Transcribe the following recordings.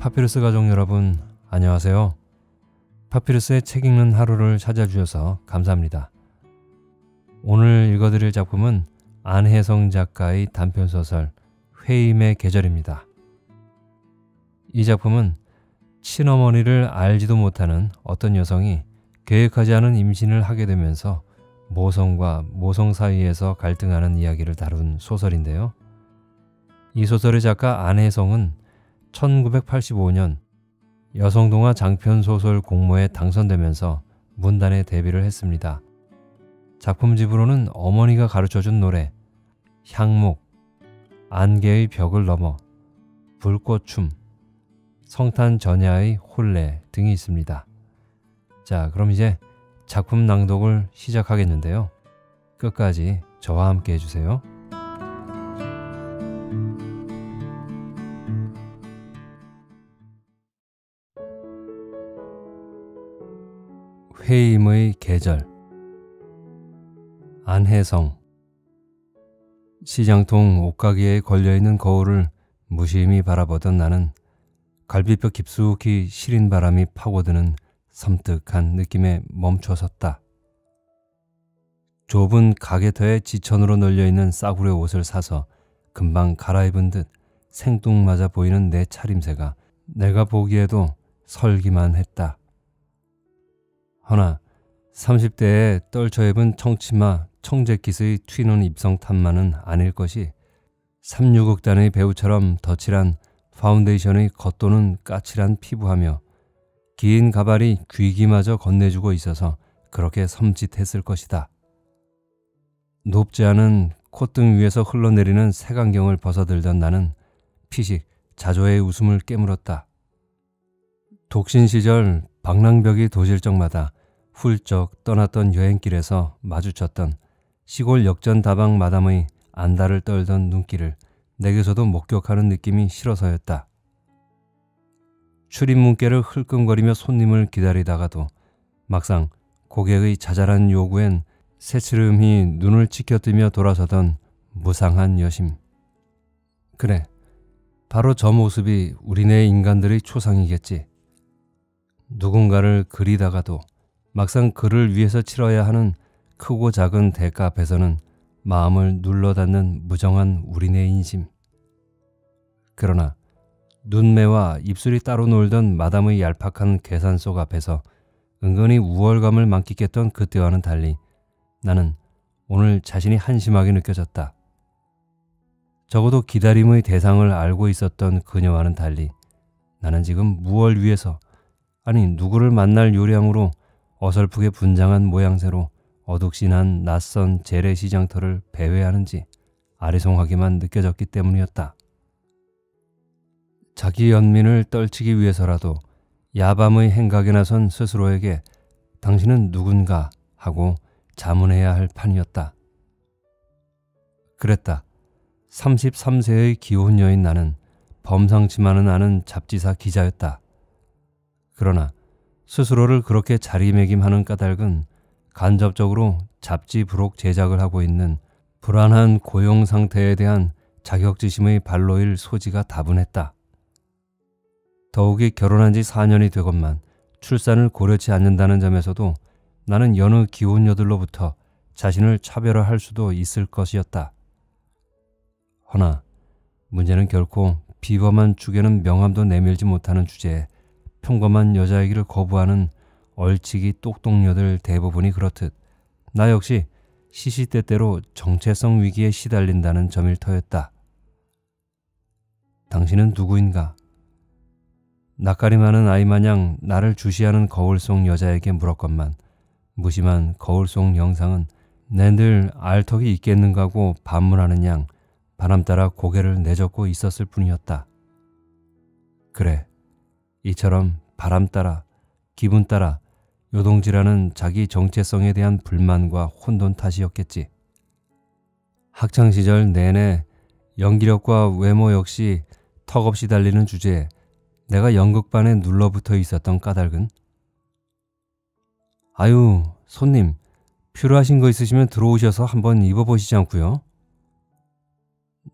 파피루스 가족 여러분 안녕하세요. 파피루스의 책 읽는 하루를 찾아주셔서 감사합니다. 오늘 읽어드릴 작품은 안혜성 작가의 단편소설 회임의 계절입니다. 이 작품은 친어머니를 알지도 못하는 어떤 여성이 계획하지 않은 임신을 하게 되면서 모성과 모성 사이에서 갈등하는 이야기를 다룬 소설인데요. 이 소설의 작가 안혜성은 1985년 여성동화 장편소설 공모에 당선되면서 문단에 데뷔를 했습니다. 작품집으로는 어머니가 가르쳐준 노래, 향목, 안개의 벽을 넘어, 불꽃춤, 성탄 전야의 혼례 등이 있습니다. 자, 그럼 이제 작품 낭독을 시작하겠는데요. 끝까지 저와 함께 해주세요. 회임의 계절. 안혜성. 시장통 옷가게에 걸려있는 거울을 무심히 바라보던 나는 갈비뼈 깊숙이 시린 바람이 파고드는 섬뜩한 느낌에 멈춰섰다. 좁은 가게터에 지천으로 널려있는 싸구려 옷을 사서 금방 갈아입은 듯 생뚱맞아 보이는 내 차림새가 내가 보기에도 설기만 했다. 허나 30대에 떨쳐입은 청치마 청재킷의 튀는 입성탄만은 아닐 것이 36억단의 배우처럼 덧칠한 파운데이션의 겉도는 까칠한 피부하며 긴 가발이 귀기마저 건네주고 있어서 그렇게 섬찟했을 것이다. 높지 않은 콧등 위에서 흘러내리는 색안경을 벗어들던 나는 피식 자조의 웃음을 깨물었다. 독신 시절 방랑벽이 도질적마다 훌쩍 떠났던 여행길에서 마주쳤던 시골 역전 다방 마담의 안달을 떨던 눈길을 내게서도 목격하는 느낌이 싫어서였다. 출입문께를 흘끔거리며 손님을 기다리다가도 막상 고객의 자잘한 요구엔 새스름히 눈을 치켜뜨며 돌아서던 무상한 여심. 그래, 바로 저 모습이 우리네 인간들의 초상이겠지. 누군가를 그리다가도 막상 그를 위해서 치러야 하는 크고 작은 대가 앞에서는 마음을 눌러닫는 무정한 우리네 인심. 그러나 눈매와 입술이 따로 놀던 마담의 얄팍한 계산 속 앞에서 은근히 우월감을 만끽했던 그때와는 달리 나는 오늘 자신이 한심하게 느껴졌다. 적어도 기다림의 대상을 알고 있었던 그녀와는 달리 나는 지금 무얼 위해서, 아니 누구를 만날 요량으로 어설프게 분장한 모양새로 어둑신한 낯선 재래시장터를 배회하는지 아리송하게만 느껴졌기 때문이었다. 자기 연민을 떨치기 위해서라도 야밤의 행각에 나선 스스로에게 당신은 누군가 하고 자문해야 할 판이었다. 그랬다. 33세의 기혼녀인 나는 범상치만은 않은 잡지사 기자였다. 그러나 스스로를 그렇게 자리매김하는 까닭은 간접적으로 잡지 부록 제작을 하고 있는 불안한 고용 상태에 대한 자격지심의 발로일 소지가 다분했다. 더욱이 결혼한 지 4년이 되건만 출산을 고려치 않는다는 점에서도 나는 여느 기혼녀들로부터 자신을 차별화할 수도 있을 것이었다. 허나 문제는 결코 비범한 축에는 명함도 내밀지 못하는 주제에 평범한 여자이기를 거부하는 얼치기 똑똑녀들 대부분이 그렇듯 나 역시 시시때때로 정체성 위기에 시달린다는 점일 터였다. 당신은 누구인가? 낯가리 많은 아이마냥 나를 주시하는 거울 속 여자에게 물었건만 무심한 거울 속 영상은 내늘 알턱이 있겠는가고 반문하는 양 바람따라 고개를 내젓고 있었을 뿐이었다. 그래, 이처럼 바람따라 기분따라 요동지라는 자기 정체성에 대한 불만과 혼돈 탓이었겠지. 학창시절 내내 연기력과 외모 역시 턱없이 달리는 주제에 내가 연극반에 눌러붙어 있었던 까닭은 아유, 손님, 필요하신 거 있으시면 들어오셔서 한번 입어보시지 않고요.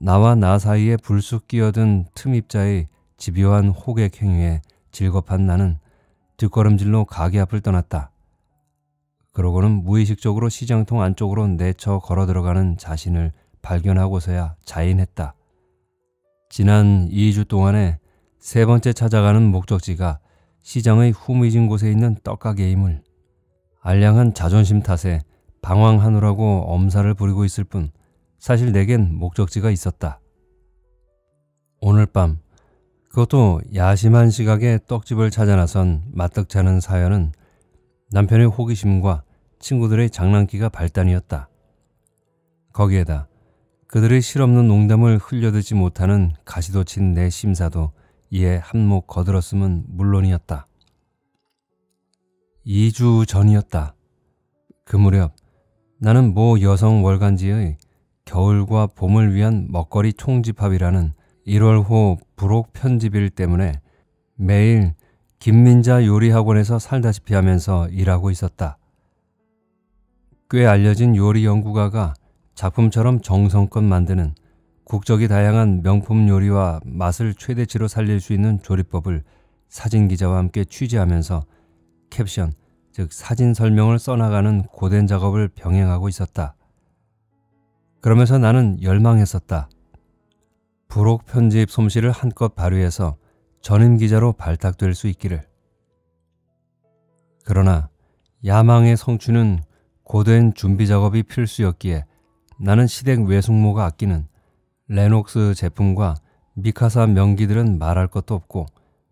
나와 나 사이에 불쑥 끼어든 틈입자의 집요한 호객 행위에 질겁한 나는 뒷걸음질로 가게 앞을 떠났다. 그러고는 무의식적으로 시장통 안쪽으로 내쳐 걸어 들어가는 자신을 발견하고서야 자인했다. 지난 2주 동안에 세 번째 찾아가는 목적지가 시장의 후미진 곳에 있는 떡가게임을 알량한 자존심 탓에 방황하느라고 엄살을 부리고 있을 뿐 사실 내겐 목적지가 있었다. 오늘 밤, 그것도 야심한 시각에 떡집을 찾아 나선 마뜩찮은 사연은 남편의 호기심과 친구들의 장난기가 발단이었다. 거기에다 그들의 실없는 농담을 흘려듣지 못하는 가시도친 내 심사도 이에 한몫 거들었음은 물론이었다. 2주 전이었다. 그 무렵 나는 모 여성 월간지의 겨울과 봄을 위한 먹거리 총집합이라는 1월호 부록 편집일 때문에 매일 김민자 요리학원에서 살다시피 하면서 일하고 있었다. 꽤 알려진 요리 연구가가 작품처럼 정성껏 만드는 국적이 다양한 명품 요리와 맛을 최대치로 살릴 수 있는 조리법을 사진기자와 함께 취재하면서 캡션, 즉 사진 설명을 써나가는 고된 작업을 병행하고 있었다. 그러면서 나는 열망했었다. 부록 편집 솜씨를 한껏 발휘해서 전임 기자로 발탁될 수 있기를. 그러나 야망의 성취는 고된 준비 작업이 필수였기에 나는 시댁 외숙모가 아끼는 레녹스 제품과 미카사 명기들은 말할 것도 없고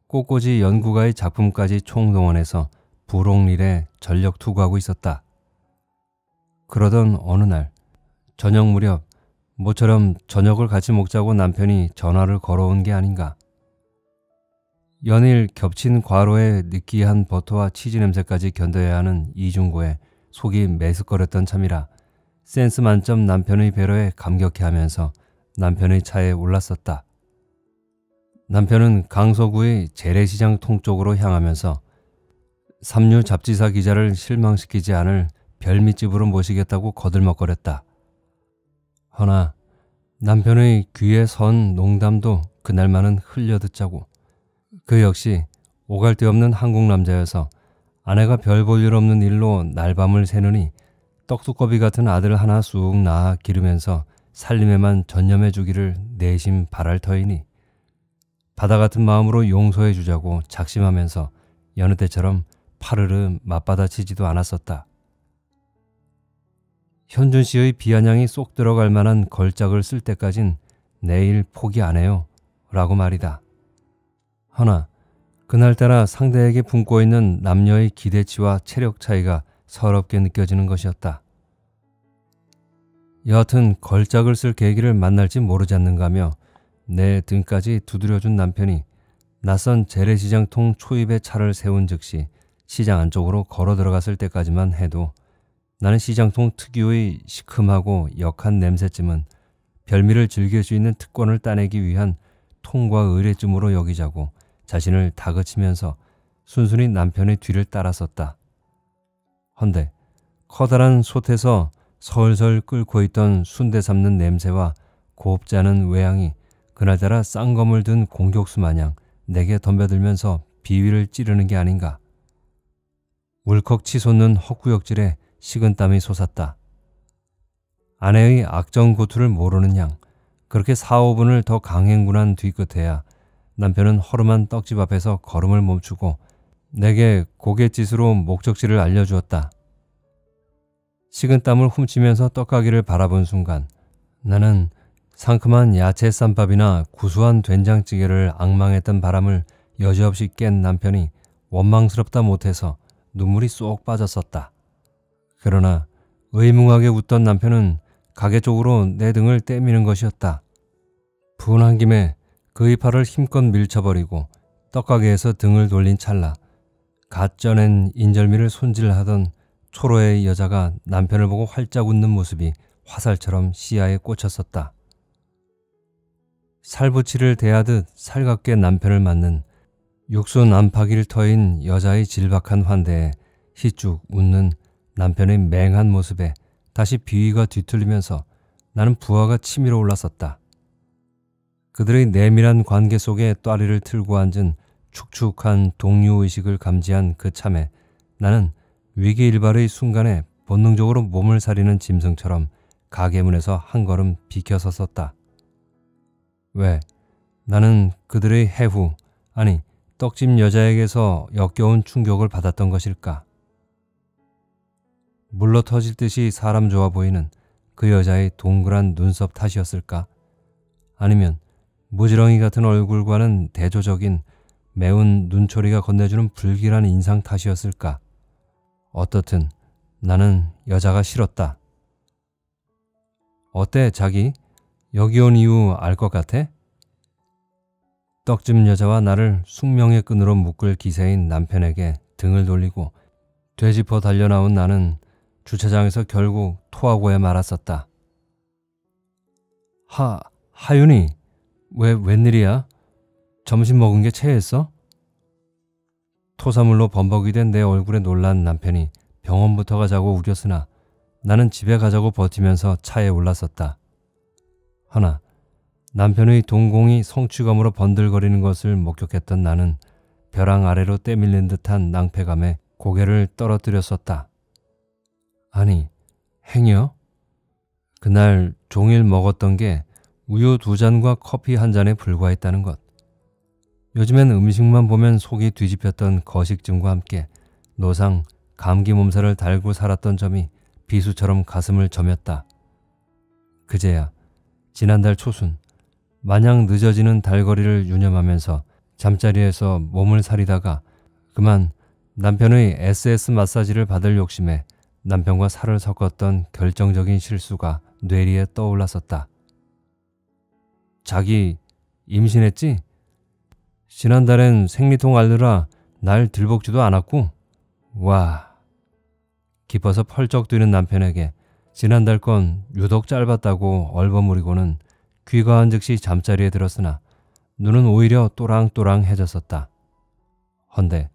꽃꽂이 연구가의 작품까지 총동원해서 부록일에 전력 투구하고 있었다. 그러던 어느 날 저녁 무렵 모처럼 저녁을 같이 먹자고 남편이 전화를 걸어온 게 아닌가. 연일 겹친 과로에 느끼한 버터와 치즈 냄새까지 견뎌야 하는 이중고에 속이 메스꺼렸던 참이라 센스 만점 남편의 배려에 감격해하면서 남편의 차에 올랐었다. 남편은 강서구의 재래시장 통쪽으로 향하면서 삼류 잡지사 기자를 실망시키지 않을 별미집으로 모시겠다고 거들먹거렸다. 허나 남편의 귀에 선 농담도 그날만은 흘려듣자고. 그 역시 오갈 데 없는 한국 남자여서 아내가 별 볼 일 없는 일로 날밤을 새느니 떡두꺼비 같은 아들 하나 쑥 낳아 기르면서 살림에만 전념해 주기를 내심 바랄 터이니 바다 같은 마음으로 용서해 주자고 작심하면서 여느 때처럼 파르르 맞받아치지도 않았었다. 현준 씨의 비아냥이 쏙 들어갈 만한 걸작을 쓸 때까진 내일 포기 안 해요 라고 말이다. 허나 그날따라 상대에게 품고 있는 남녀의 기대치와 체력 차이가 서럽게 느껴지는 것이었다. 여하튼 걸작을 쓸 계기를 만날지 모르지 않는가며 내 등까지 두드려준 남편이 낯선 재래시장통 초입에 차를 세운 즉시 시장 안쪽으로 걸어 들어갔을 때까지만 해도 나는 시장통 특유의 시큼하고 역한 냄새쯤은 별미를 즐길 수 있는 특권을 따내기 위한 통과 의례쯤으로 여기자고 자신을 다그치면서 순순히 남편의 뒤를 따랐었다. 헌데 커다란 솥에서 설설 끓고 있던 순대 삶는 냄새와 곱지 않은 외향이 그날따라 쌍검을 든 공격수 마냥 내게 덤벼들면서 비위를 찌르는 게 아닌가. 울컥 치솟는 헛구역질에 식은땀이 솟았다. 아내의 악정고투를 모르는 양 그렇게 4~5분을 더 강행군한 뒤끝에야 남편은 허름한 떡집 앞에서 걸음을 멈추고 내게 고갯짓으로 목적지를 알려주었다. 식은땀을 훔치면서 떡가게를 바라본 순간 나는 상큼한 야채 쌈밥이나 구수한 된장찌개를 앙망했던 바람을 여지없이 깬 남편이 원망스럽다 못해서 눈물이 쏙 빠졌었다. 그러나 의뭉하게 웃던 남편은 가게 쪽으로 내 등을 때미는 것이었다. 분한 김에 그의 팔을 힘껏 밀쳐버리고 떡가게에서 등을 돌린 찰나 갓 쪄낸 인절미를 손질하던 초로의 여자가 남편을 보고 활짝 웃는 모습이 화살처럼 시야에 꽂혔었다. 살부치를 대하듯 살갑게 남편을 맞는 육수 난파길 터인 여자의 질박한 환대에 희쭉 웃는 남편의 맹한 모습에 다시 비위가 뒤틀리면서 나는 부하가 치밀어 올랐었다. 그들의 내밀한 관계 속에 또아리를 틀고 앉은 축축한 동료의식을 감지한 그 참에 나는 위기일발의 순간에 본능적으로 몸을 사리는 짐승처럼 가게문에서 한 걸음 비켜섰었다. 왜? 나는 그들의 해후, 아니 떡집 여자에게서 역겨운 충격을 받았던 것일까? 물러 터질 듯이 사람 좋아 보이는 그 여자의 동그란 눈썹 탓이었을까? 아니면 무지렁이 같은 얼굴과는 대조적인 매운 눈초리가 건네주는 불길한 인상 탓이었을까? 어떻든 나는 여자가 싫었다. 어때 자기? 여기 온 이유 알 것 같아? 떡집 여자와 나를 숙명의 끈으로 묶을 기세인 남편에게 등을 돌리고 되짚어 달려나온 나는 주차장에서 결국 토하고야 말았었다. 하윤이, 왜 웬일이야? 점심 먹은 게 체했어? 토사물로 범벅이 된 내 얼굴에 놀란 남편이 병원부터 가자고 우겼으나 나는 집에 가자고 버티면서 차에 올랐었다. 허나 남편의 동공이 성취감으로 번들거리는 것을 목격했던 나는 벼랑 아래로 때밀린 듯한 낭패감에 고개를 떨어뜨렸었다. 아니, 행여? 그날 종일 먹었던 게 우유 2잔과 커피 1잔에 불과했다는 것. 요즘엔 음식만 보면 속이 뒤집혔던 거식증과 함께 노상, 감기 몸살을 달고 살았던 점이 비수처럼 가슴을 저몄다. 그제야 지난달 초순 마냥 늦어지는 달거리를 유념하면서 잠자리에서 몸을 사리다가 그만 남편의 SS 마사지를 받을 욕심에 남편과 살을 섞었던 결정적인 실수가 뇌리에 떠올랐었다. 자기, 임신했지? 지난달엔 생리통 앓느라 날 들볶지도 않았고? 와... 기뻐서 펄쩍 뛰는 남편에게 지난달 건 유독 짧았다고 얼버무리고는 귀가한 즉시 잠자리에 들었으나 눈은 오히려 또랑또랑해졌었다. 헌데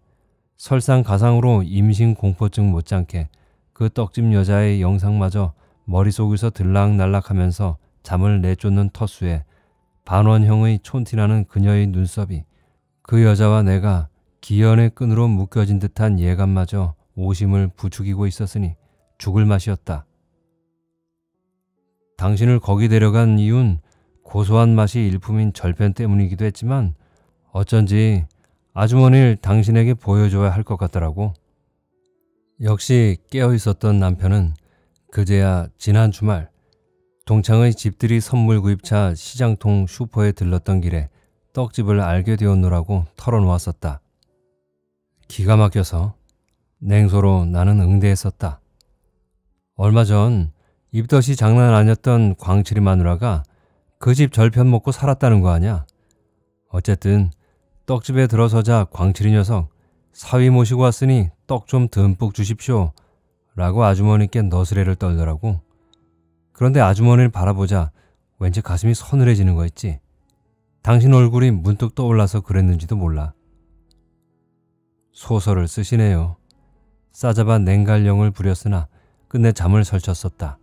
설상가상으로 임신 공포증 못지않게 그 떡집 여자의 영상마저 머릿속에서 들락날락하면서 잠을 내쫓는 터수에 반원형의 촌티나는 그녀의 눈썹이 그 여자와 내가 기연의 끈으로 묶여진 듯한 예감마저 오심을 부추기고 있었으니 죽을 맛이었다. 당신을 거기 데려간 이유는 고소한 맛이 일품인 절편 때문이기도 했지만 어쩐지 아주머니를 당신에게 보여줘야 할 것 같더라고. 역시 깨어있었던 남편은 그제야 지난 주말 동창의 집들이 선물 구입차 시장통 슈퍼에 들렀던 길에 떡집을 알게 되었노라고 털어놓았었다. 기가 막혀서 냉소로 나는 응대했었다. 얼마 전 입덧이 장난 아니었던 광칠이 마누라가 그 집 절편 먹고 살았다는 거 아냐? 어쨌든 떡집에 들어서자 광칠이 녀석 사위 모시고 왔으니 떡 좀 듬뿍 주십시오 라고 아주머니께 너스레를 떨더라고. 그런데 아주머니를 바라보자 왠지 가슴이 서늘해지는 거 있지. 당신 얼굴이 문득 떠올라서 그랬는지도 몰라. 소설을 쓰시네요. 싸잡아 냉갈령을 부렸으나 끝내 잠을 설쳤었다.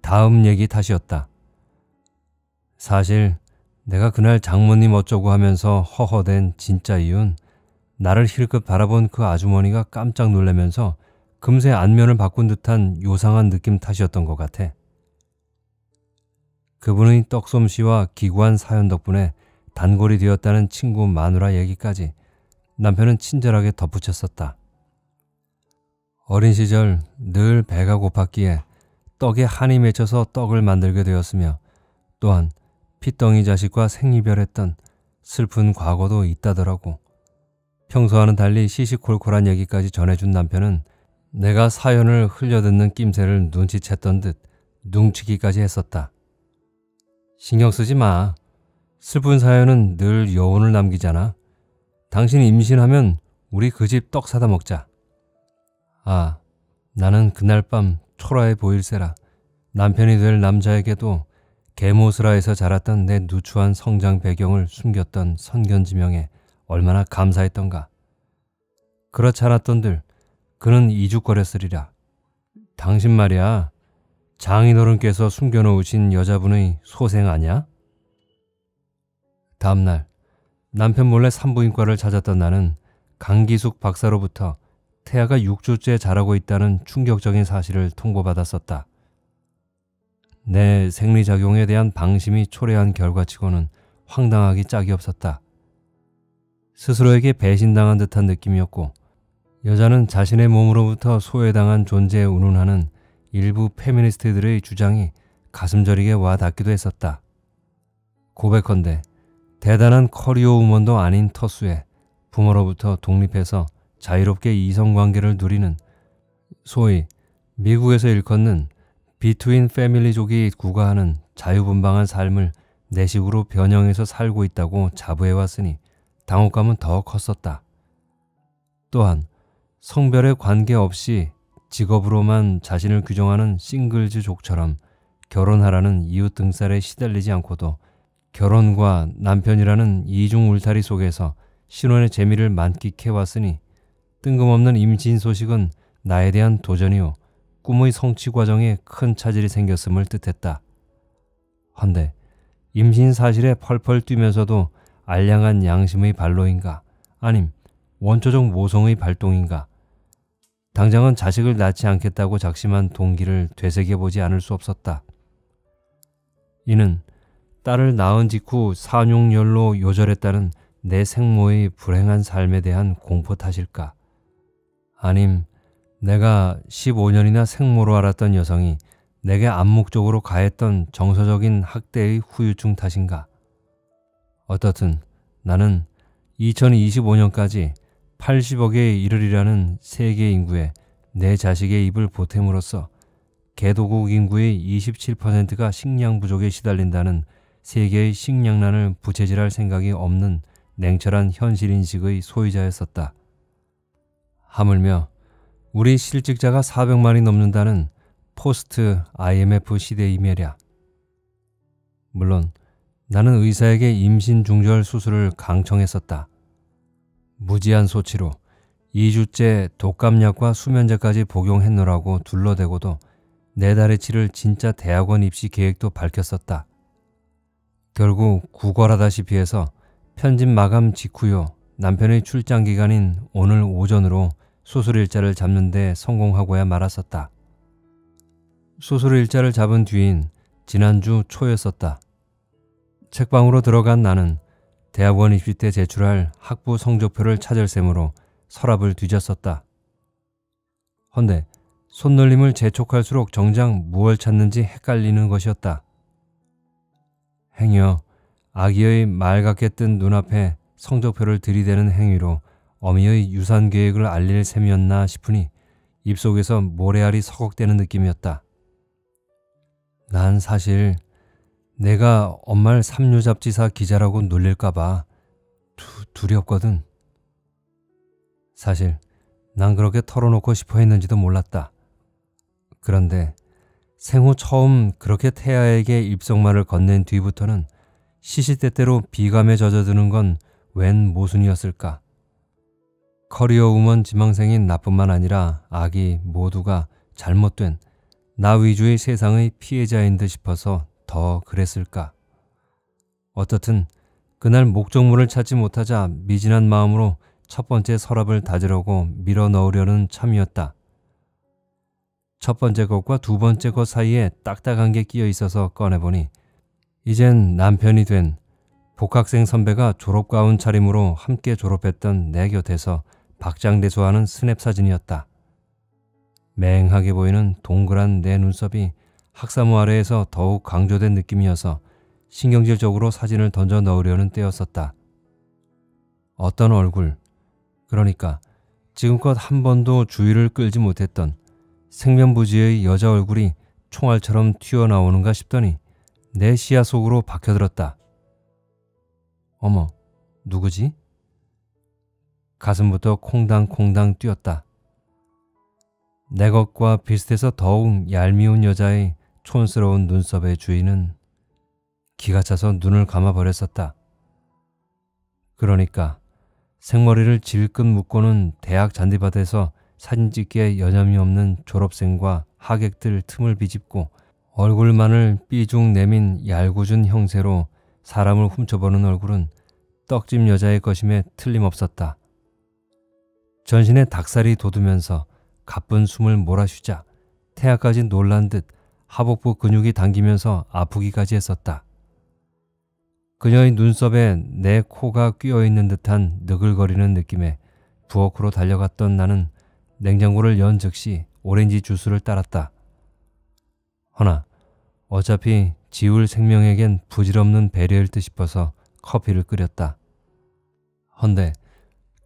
다음 얘기 탓이었다. 사실 내가 그날 장모님 어쩌고 하면서 허허댄 진짜 이유는 나를 힐끗 바라본 그 아주머니가 깜짝 놀라면서 금세 안면을 바꾼 듯한 요상한 느낌 탓이었던 것 같아. 그분의 떡솜씨와 기구한 사연 덕분에 단골이 되었다는 친구 마누라 얘기까지 남편은 친절하게 덧붙였었다. 어린 시절 늘 배가 고팠기에 떡에 한이 맺혀서 떡을 만들게 되었으며 또한 핏덩이 자식과 생이별했던 슬픈 과거도 있다더라고. 평소와는 달리 시시콜콜한 얘기까지 전해준 남편은 내가 사연을 흘려듣는 낌새를 눈치챘던 듯 뭉치기까지 했었다. 신경 쓰지 마. 슬픈 사연은 늘 여운을 남기잖아. 당신 임신하면 우리 그 집 떡 사다 먹자. 아, 나는 그날 밤 초라해 보일세라 남편이 될 남자에게도 개모스라에서 자랐던 내 누추한 성장 배경을 숨겼던 선견지명에 얼마나 감사했던가. 그렇지 않았던들 그는 이죽거렸으리라. 당신 말이야 장인어른께서 숨겨놓으신 여자분의 소생 아냐? 다음날 남편 몰래 산부인과를 찾았던 나는 강기숙 박사로부터 태아가 6주째 자라고 있다는 충격적인 사실을 통보받았었다. 내 생리작용에 대한 방심이 초래한 결과치고는 황당하기 짝이 없었다. 스스로에게 배신당한 듯한 느낌이었고 여자는 자신의 몸으로부터 소외당한 존재에 운운하는 일부 페미니스트들의 주장이 가슴 저리게 와닿기도 했었다. 고백컨대 대단한 커리어 우먼도 아닌 터수에 부모로부터 독립해서 자유롭게 이성관계를 누리는 소위 미국에서 일컫는 비트윈 패밀리족이 구가하는 자유분방한 삶을 내식으로 변형해서 살고 있다고 자부해왔으니 당혹감은 더 컸었다. 또한 성별에 관계없이 직업으로만 자신을 규정하는 싱글즈족처럼 결혼하라는 이웃 등살에 시달리지 않고도 결혼과 남편이라는 이중 울타리 속에서 신혼의 재미를 만끽해왔으니 뜬금없는 임신 소식은 나에 대한 도전이요 꿈의 성취 과정에 큰 차질이 생겼음을 뜻했다. 헌데 임신 사실에 펄펄 뛰면서도 알량한 양심의 발로인가 아님 원초적 모성의 발동인가 당장은 자식을 낳지 않겠다고 작심한 동기를 되새겨보지 않을 수 없었다. 이는 딸을 낳은 직후 산용열로 요절했다는 내 생모의 불행한 삶에 대한 공포 탓일까? 아님 내가 15년이나 생모로 알았던 여성이 내게 암묵적으로 가했던 정서적인 학대의 후유증 탓인가? 어떻든 나는 2025년까지 80억에 이르리라는 세계 인구에 내 자식의 입을 보탬으로써 개도국 인구의 27%가 식량 부족에 시달린다는 세계의 식량난을 부채질할 생각이 없는 냉철한 현실인식의 소유자였었다. 하물며 우리 실직자가 400만이 넘는다는 포스트 IMF 시대이메랴. 물론 나는 의사에게 임신 중절 수술을 강청했었다. 무지한 소치로 2주째 독감약과 수면제까지 복용했노라고 둘러대고도 4달의 치를 진짜 대학원 입시 계획도 밝혔었다. 결국 구걸하다시피 해서 편집 마감 직후요 남편의 출장 기간인 오늘 오전으로 수술 일자를 잡는 데 성공하고야 말았었다. 수술 일자를 잡은 뒤인 지난주 초였었다. 책방으로 들어간 나는 대학원 입시 때 제출할 학부 성적표를 찾을 셈으로 서랍을 뒤졌었다. 헌데 손놀림을 재촉할수록 정작 무얼 찾는지 헷갈리는 것이었다. 행여 아기의 말갛게 뜬 눈앞에 성적표를 들이대는 행위로 어미의 유산 계획을 알릴 셈이었나 싶으니 입속에서 모래알이 서걱대는 느낌이었다. 난 사실 내가 엄마를 삼류잡지사 기자라고 놀릴까봐 두렵거든. 사실 난 그렇게 털어놓고 싶어 했는지도 몰랐다. 그런데 생후 처음 그렇게 태아에게 입속말을 건넨 뒤부터는 시시때때로 비감에 젖어드는 건 웬 모순이었을까. 커리어 우먼 지망생인 나뿐만 아니라 아기 모두가 잘못된 나 위주의 세상의 피해자인 듯 싶어서 더 그랬을까. 어떻든 그날 목적물을 찾지 못하자 미진한 마음으로 첫 번째 서랍을 다지려고 밀어넣으려는 참이었다. 첫 번째 것과 두 번째 것 사이에 딱딱한 게 끼어 있어서 꺼내보니 이젠 남편이 된 복학생 선배가 졸업가운 차림으로 함께 졸업했던 내 곁에서 박장대소하는 스냅사진이었다. 맹하게 보이는 동그란 내 눈썹이 학사모 아래에서 더욱 강조된 느낌이어서 신경질적으로 사진을 던져 넣으려는 때였었다. 어떤 얼굴, 그러니까 지금껏 한 번도 주의를 끌지 못했던 생면부지의 여자 얼굴이 총알처럼 튀어나오는가 싶더니 내 시야 속으로 박혀들었다. 어머, 누구지? 가슴부터 콩당콩당 뛰었다. 내 것과 비슷해서 더욱 얄미운 여자의 촌스러운 눈썹의 주인은 기가 차서 눈을 감아버렸었다. 그러니까 생머리를 질끈 묶고는 대학 잔디밭에서 사진 찍기에 여념이 없는 졸업생과 하객들 틈을 비집고 얼굴만을 삐죽 내민 얄궂은 형세로 사람을 훔쳐보는 얼굴은 떡집 여자의 것임에 틀림없었다. 전신에 닭살이 돋으면서 가쁜 숨을 몰아쉬자 태아까지 놀란 듯 하복부 근육이 당기면서 아프기까지 했었다. 그녀의 눈썹에 내 코가 끼어있는 듯한 느글거리는 느낌에 부엌으로 달려갔던 나는 냉장고를 연 즉시 오렌지 주스를 따랐다. 허나 어차피 지울 생명에겐 부질없는 배려일 듯 싶어서 커피를 끓였다. 헌데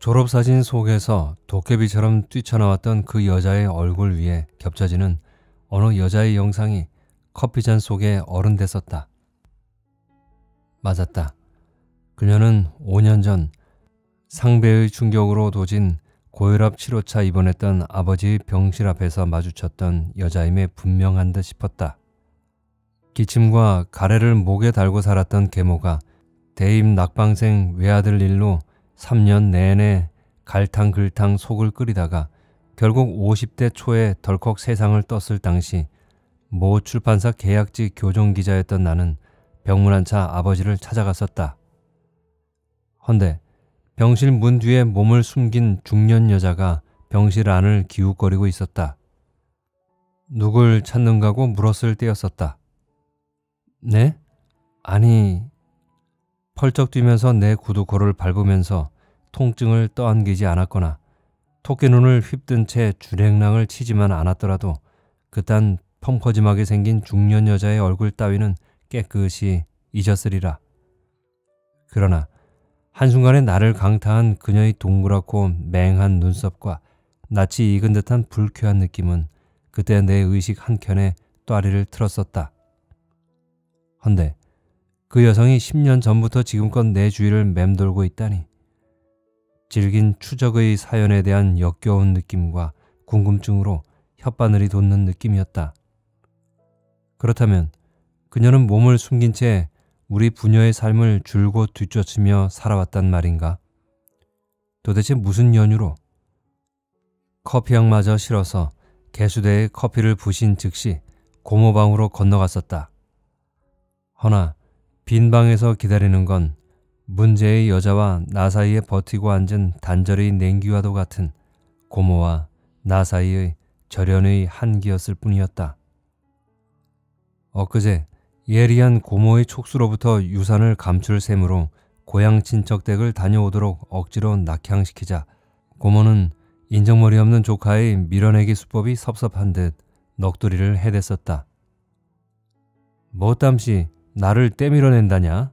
졸업사진 속에서 도깨비처럼 뛰쳐나왔던 그 여자의 얼굴 위에 겹쳐지는 어느 여자의 영상이 커피잔 속에 어른됐었다. 맞았다. 그녀는 5년 전 상배의 충격으로 도진 고혈압 치료차 입원했던 아버지의 병실 앞에서 마주쳤던 여자임에 분명한 듯 싶었다. 기침과 가래를 목에 달고 살았던 계모가 대입 낙방생 외아들 일로 3년 내내 갈탕글탕 속을 끓이다가 결국 50대 초에 덜컥 세상을 떴을 당시 모 출판사 계약직 교정기자였던 나는 병문안 차 아버지를 찾아갔었다. 헌데 병실 문 뒤에 몸을 숨긴 중년 여자가 병실 안을 기웃거리고 있었다. 누굴 찾는가고 물었을 때였었다. 네? 아니... 펄쩍 뛰면서 내 구두코를 밟으면서 통증을 떠안기지 않았거나 토끼눈을 휩든 채 주랭랑을 치지만 않았더라도 그딴 펑퍼짐하게 생긴 중년 여자의 얼굴 따위는 깨끗이 잊었으리라. 그러나 한순간에 나를 강타한 그녀의 동그랗고 맹한 눈썹과 낯이 익은 듯한 불쾌한 느낌은 그때 내 의식 한켠에 또아리를 틀었었다. 헌데 그 여성이 10년 전부터 지금껏 내 주위를 맴돌고 있다니. 질긴 추적의 사연에 대한 역겨운 느낌과 궁금증으로 혓바늘이 돋는 느낌이었다. 그렇다면 그녀는 몸을 숨긴 채 우리 부녀의 삶을 줄곧 뒤쫓으며 살아왔단 말인가? 도대체 무슨 연유로? 커피향마저 실어서 개수대에 커피를 부신 즉시 고모방으로 건너갔었다. 허나 빈 방에서 기다리는 건 문제의 여자와 나 사이에 버티고 앉은 단절의 냉기와도 같은 고모와 나 사이의 절연의 한기였을 뿐이었다. 엊그제 예리한 고모의 촉수로부터 유산을 감출 셈으로 고향 친척 댁을 다녀오도록 억지로 낙향시키자 고모는 인정머리 없는 조카의 밀어내기 수법이 섭섭한 듯 넋두리를 해댔었다. 뭐땀시 나를 떼밀어낸다냐?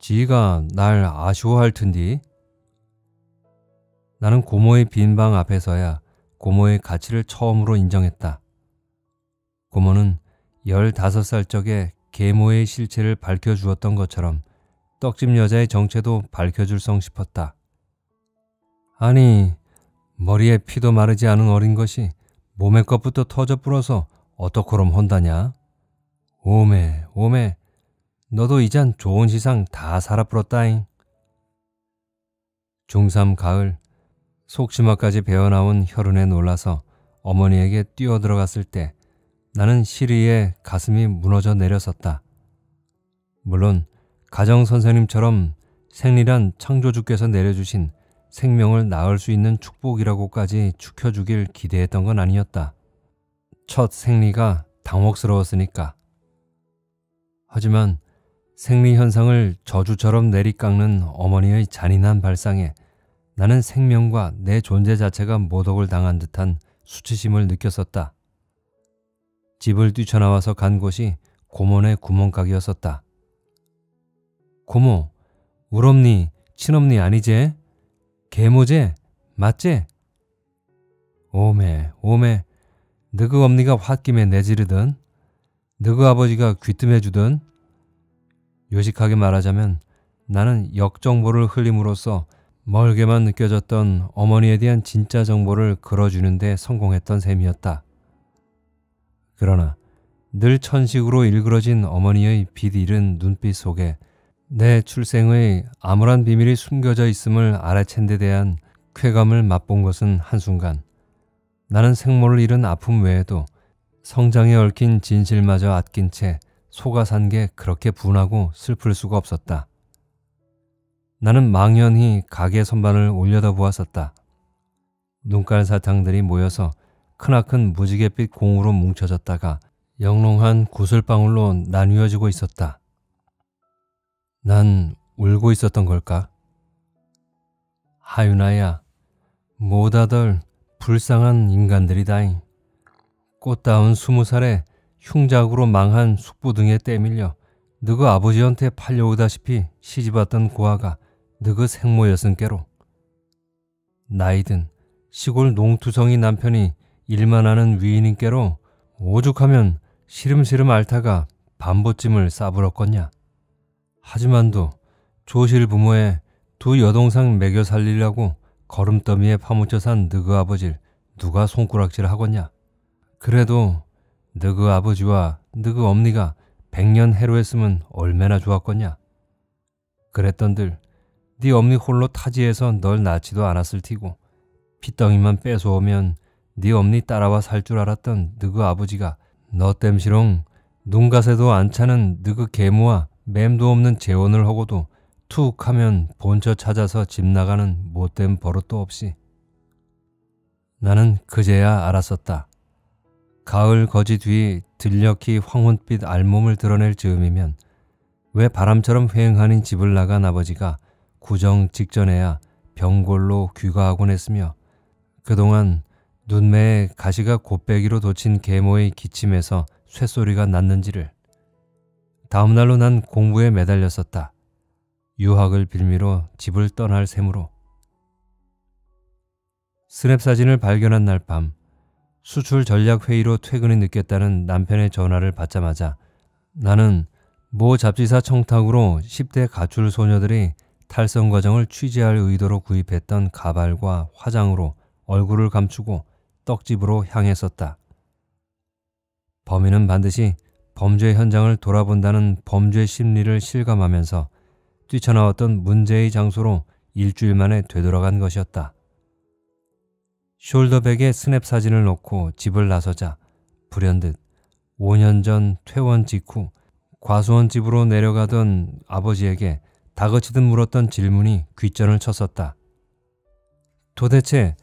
지희가 날 아쉬워할 텐디. 나는 고모의 빈방 앞에서야 고모의 가치를 처음으로 인정했다. 고모는 15살 적에 계모의 실체를 밝혀주었던 것처럼 떡집 여자의 정체도 밝혀줄 성 싶었다. 아니, 머리에 피도 마르지 않은 어린 것이 몸의 것부터 터져 불어서 어떡하럼 헌다냐? 오메 오메 너도 이젠 좋은 시상 다 살아불었다잉. 중3 가을 속심화까지 배어나온 혈흔에 놀라서 어머니에게 뛰어들어갔을 때 나는 시리에 가슴이 무너져 내렸었다. 물론 가정선생님처럼 생리란 창조주께서 내려주신 생명을 낳을 수 있는 축복이라고까지 축혀주길 기대했던 건 아니었다. 첫 생리가 당혹스러웠으니까. 하지만 생리현상을 저주처럼 내리깎는 어머니의 잔인한 발상에 나는 생명과 내 존재 자체가 모독을 당한 듯한 수치심을 느꼈었다. 집을 뛰쳐나와서 간 곳이 고모네 구멍가게였었다. 고모, 울엄니, 친엄니 아니제? 계모제? 맞제? 오메, 오메, 너그 엄니가 홧김에 내지르든? 너그 아버지가 귀뜸해주던? 요식하게 말하자면 나는 역정보를 흘림으로써 멀게만 느껴졌던 어머니에 대한 진짜 정보를 걸어주는 데 성공했던 셈이었다. 그러나 늘 천식으로 일그러진 어머니의 빛이른 눈빛 속에 내 출생의 암울한 비밀이 숨겨져 있음을 알아챈 데 대한 쾌감을 맛본 것은 한순간 나는 생모를 잃은 아픔 외에도 성장에 얽힌 진실마저 아낀 채 속아 산 게 그렇게 분하고 슬플 수가 없었다. 나는 망연히 가게 선반을 올려다보았었다. 눈깔 사탕들이 모여서 크나큰 무지갯빛 공으로 뭉쳐졌다가 영롱한 구슬방울로 나뉘어지고 있었다. 난 울고 있었던 걸까? 하윤아야, 뭐다들 불쌍한 인간들이다잉. 꽃다운 20살에 흉작으로 망한 숙부등에 떼밀려 너그 아버지한테 팔려오다시피 시집왔던 고아가 너그 생모였은께로. 나이든 시골 농투성이 남편이 일만 하는 위인인께로 오죽하면 시름시름 앓다가 밤보찜을 싸불었겄냐. 하지만도 조실 부모의 두 여동생 매겨 살리려고 거름더미에 파묻혀 산 너그 아버지를 누가 손가락질 하겄냐. 그래도 너그 아버지와 너그 엄니가 100년 해로했으면 얼마나 좋았겄냐. 그랬던들 네 엄니 홀로 타지에서 널 낳지도 않았을 티고 핏덩이만 뺏어오면 네 엄니 따라와 살 줄 알았던 너그 아버지가 너 땜시롱 눈가세도 안 차는 너그 계모와 맴도 없는 재혼을 하고도 툭 하면 본처 찾아서 집 나가는 못된 버릇도 없이. 나는 그제야 알았었다. 가을 거지 뒤 들녘이 황혼빛 알몸을 드러낼 즈음이면 왜 바람처럼 휑하니 집을 나간 아버지가 구정 직전에야 병골로 귀가하곤 했으며 그동안 눈매에 가시가 곱빼기로 돋친 계모의 기침에서 쇳소리가 났는지를. 다음날로 난 공부에 매달렸었다. 유학을 빌미로 집을 떠날 셈으로. 스냅 사진을 발견한 날 밤 수출 전략 회의로 퇴근이 늦겠다는 남편의 전화를 받자마자 나는 모 잡지사 청탁으로 10대 가출 소녀들이 탈선 과정을 취재할 의도로 구입했던 가발과 화장으로 얼굴을 감추고 떡집으로 향했었다. 범인은 반드시 범죄 현장을 돌아본다는 범죄 심리를 실감하면서 뛰쳐나왔던 문제의 장소로 일주일 만에 되돌아간 것이었다. 숄더백에 스냅 사진을 넣고 집을 나서자 불현듯 5년 전 퇴원 직후 과수원 집으로 내려가던 아버지에게 다그치듯 물었던 질문이 귓전을 쳤었다. 도대체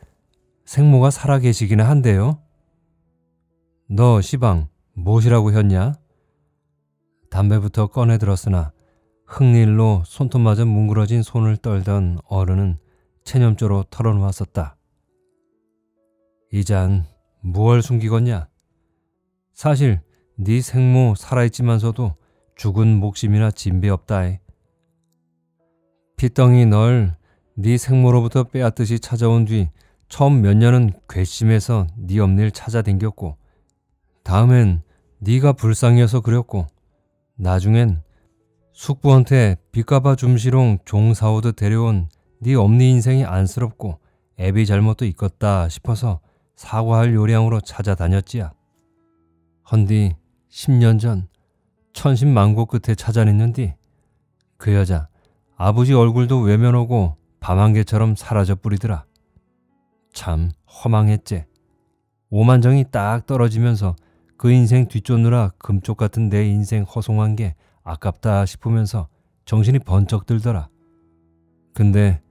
생모가 살아계시기나 한데요? 너 시방 무엇이라고 했냐? 담배부터 꺼내들었으나 흥일로 손톱마저 뭉그러진 손을 떨던 어른은 체념조로 털어놓았었다. 이잔 무얼 숨기겄냐? 사실 네 생모 살아있지만서도 죽은 목심이나 진배 없다에. 핏덩이 널 네 생모로부터 빼앗듯이 찾아온 뒤 처음 몇 년은 괘씸해서 네 엄니를 찾아댕겼고 다음엔 네가 불쌍해서 그렸고 나중엔 숙부한테 빚갚아 줌시롱 종사오듯 데려온 네 엄니 인생이 안쓰럽고 애비 잘못도 있겄다 싶어서 사과할 요량으로 찾아다녔지야. 헌디 10년 전 천신만고 끝에 찾아냈는디 그 여자 아버지 얼굴도 외면하고 밤안개처럼 사라져 뿌리더라. 참 허망했제. 오만정이 딱 떨어지면서 그 인생 뒤쫓느라 금쪽 같은 내 인생 허송한 게 아깝다 싶으면서 정신이 번쩍 들더라. 근데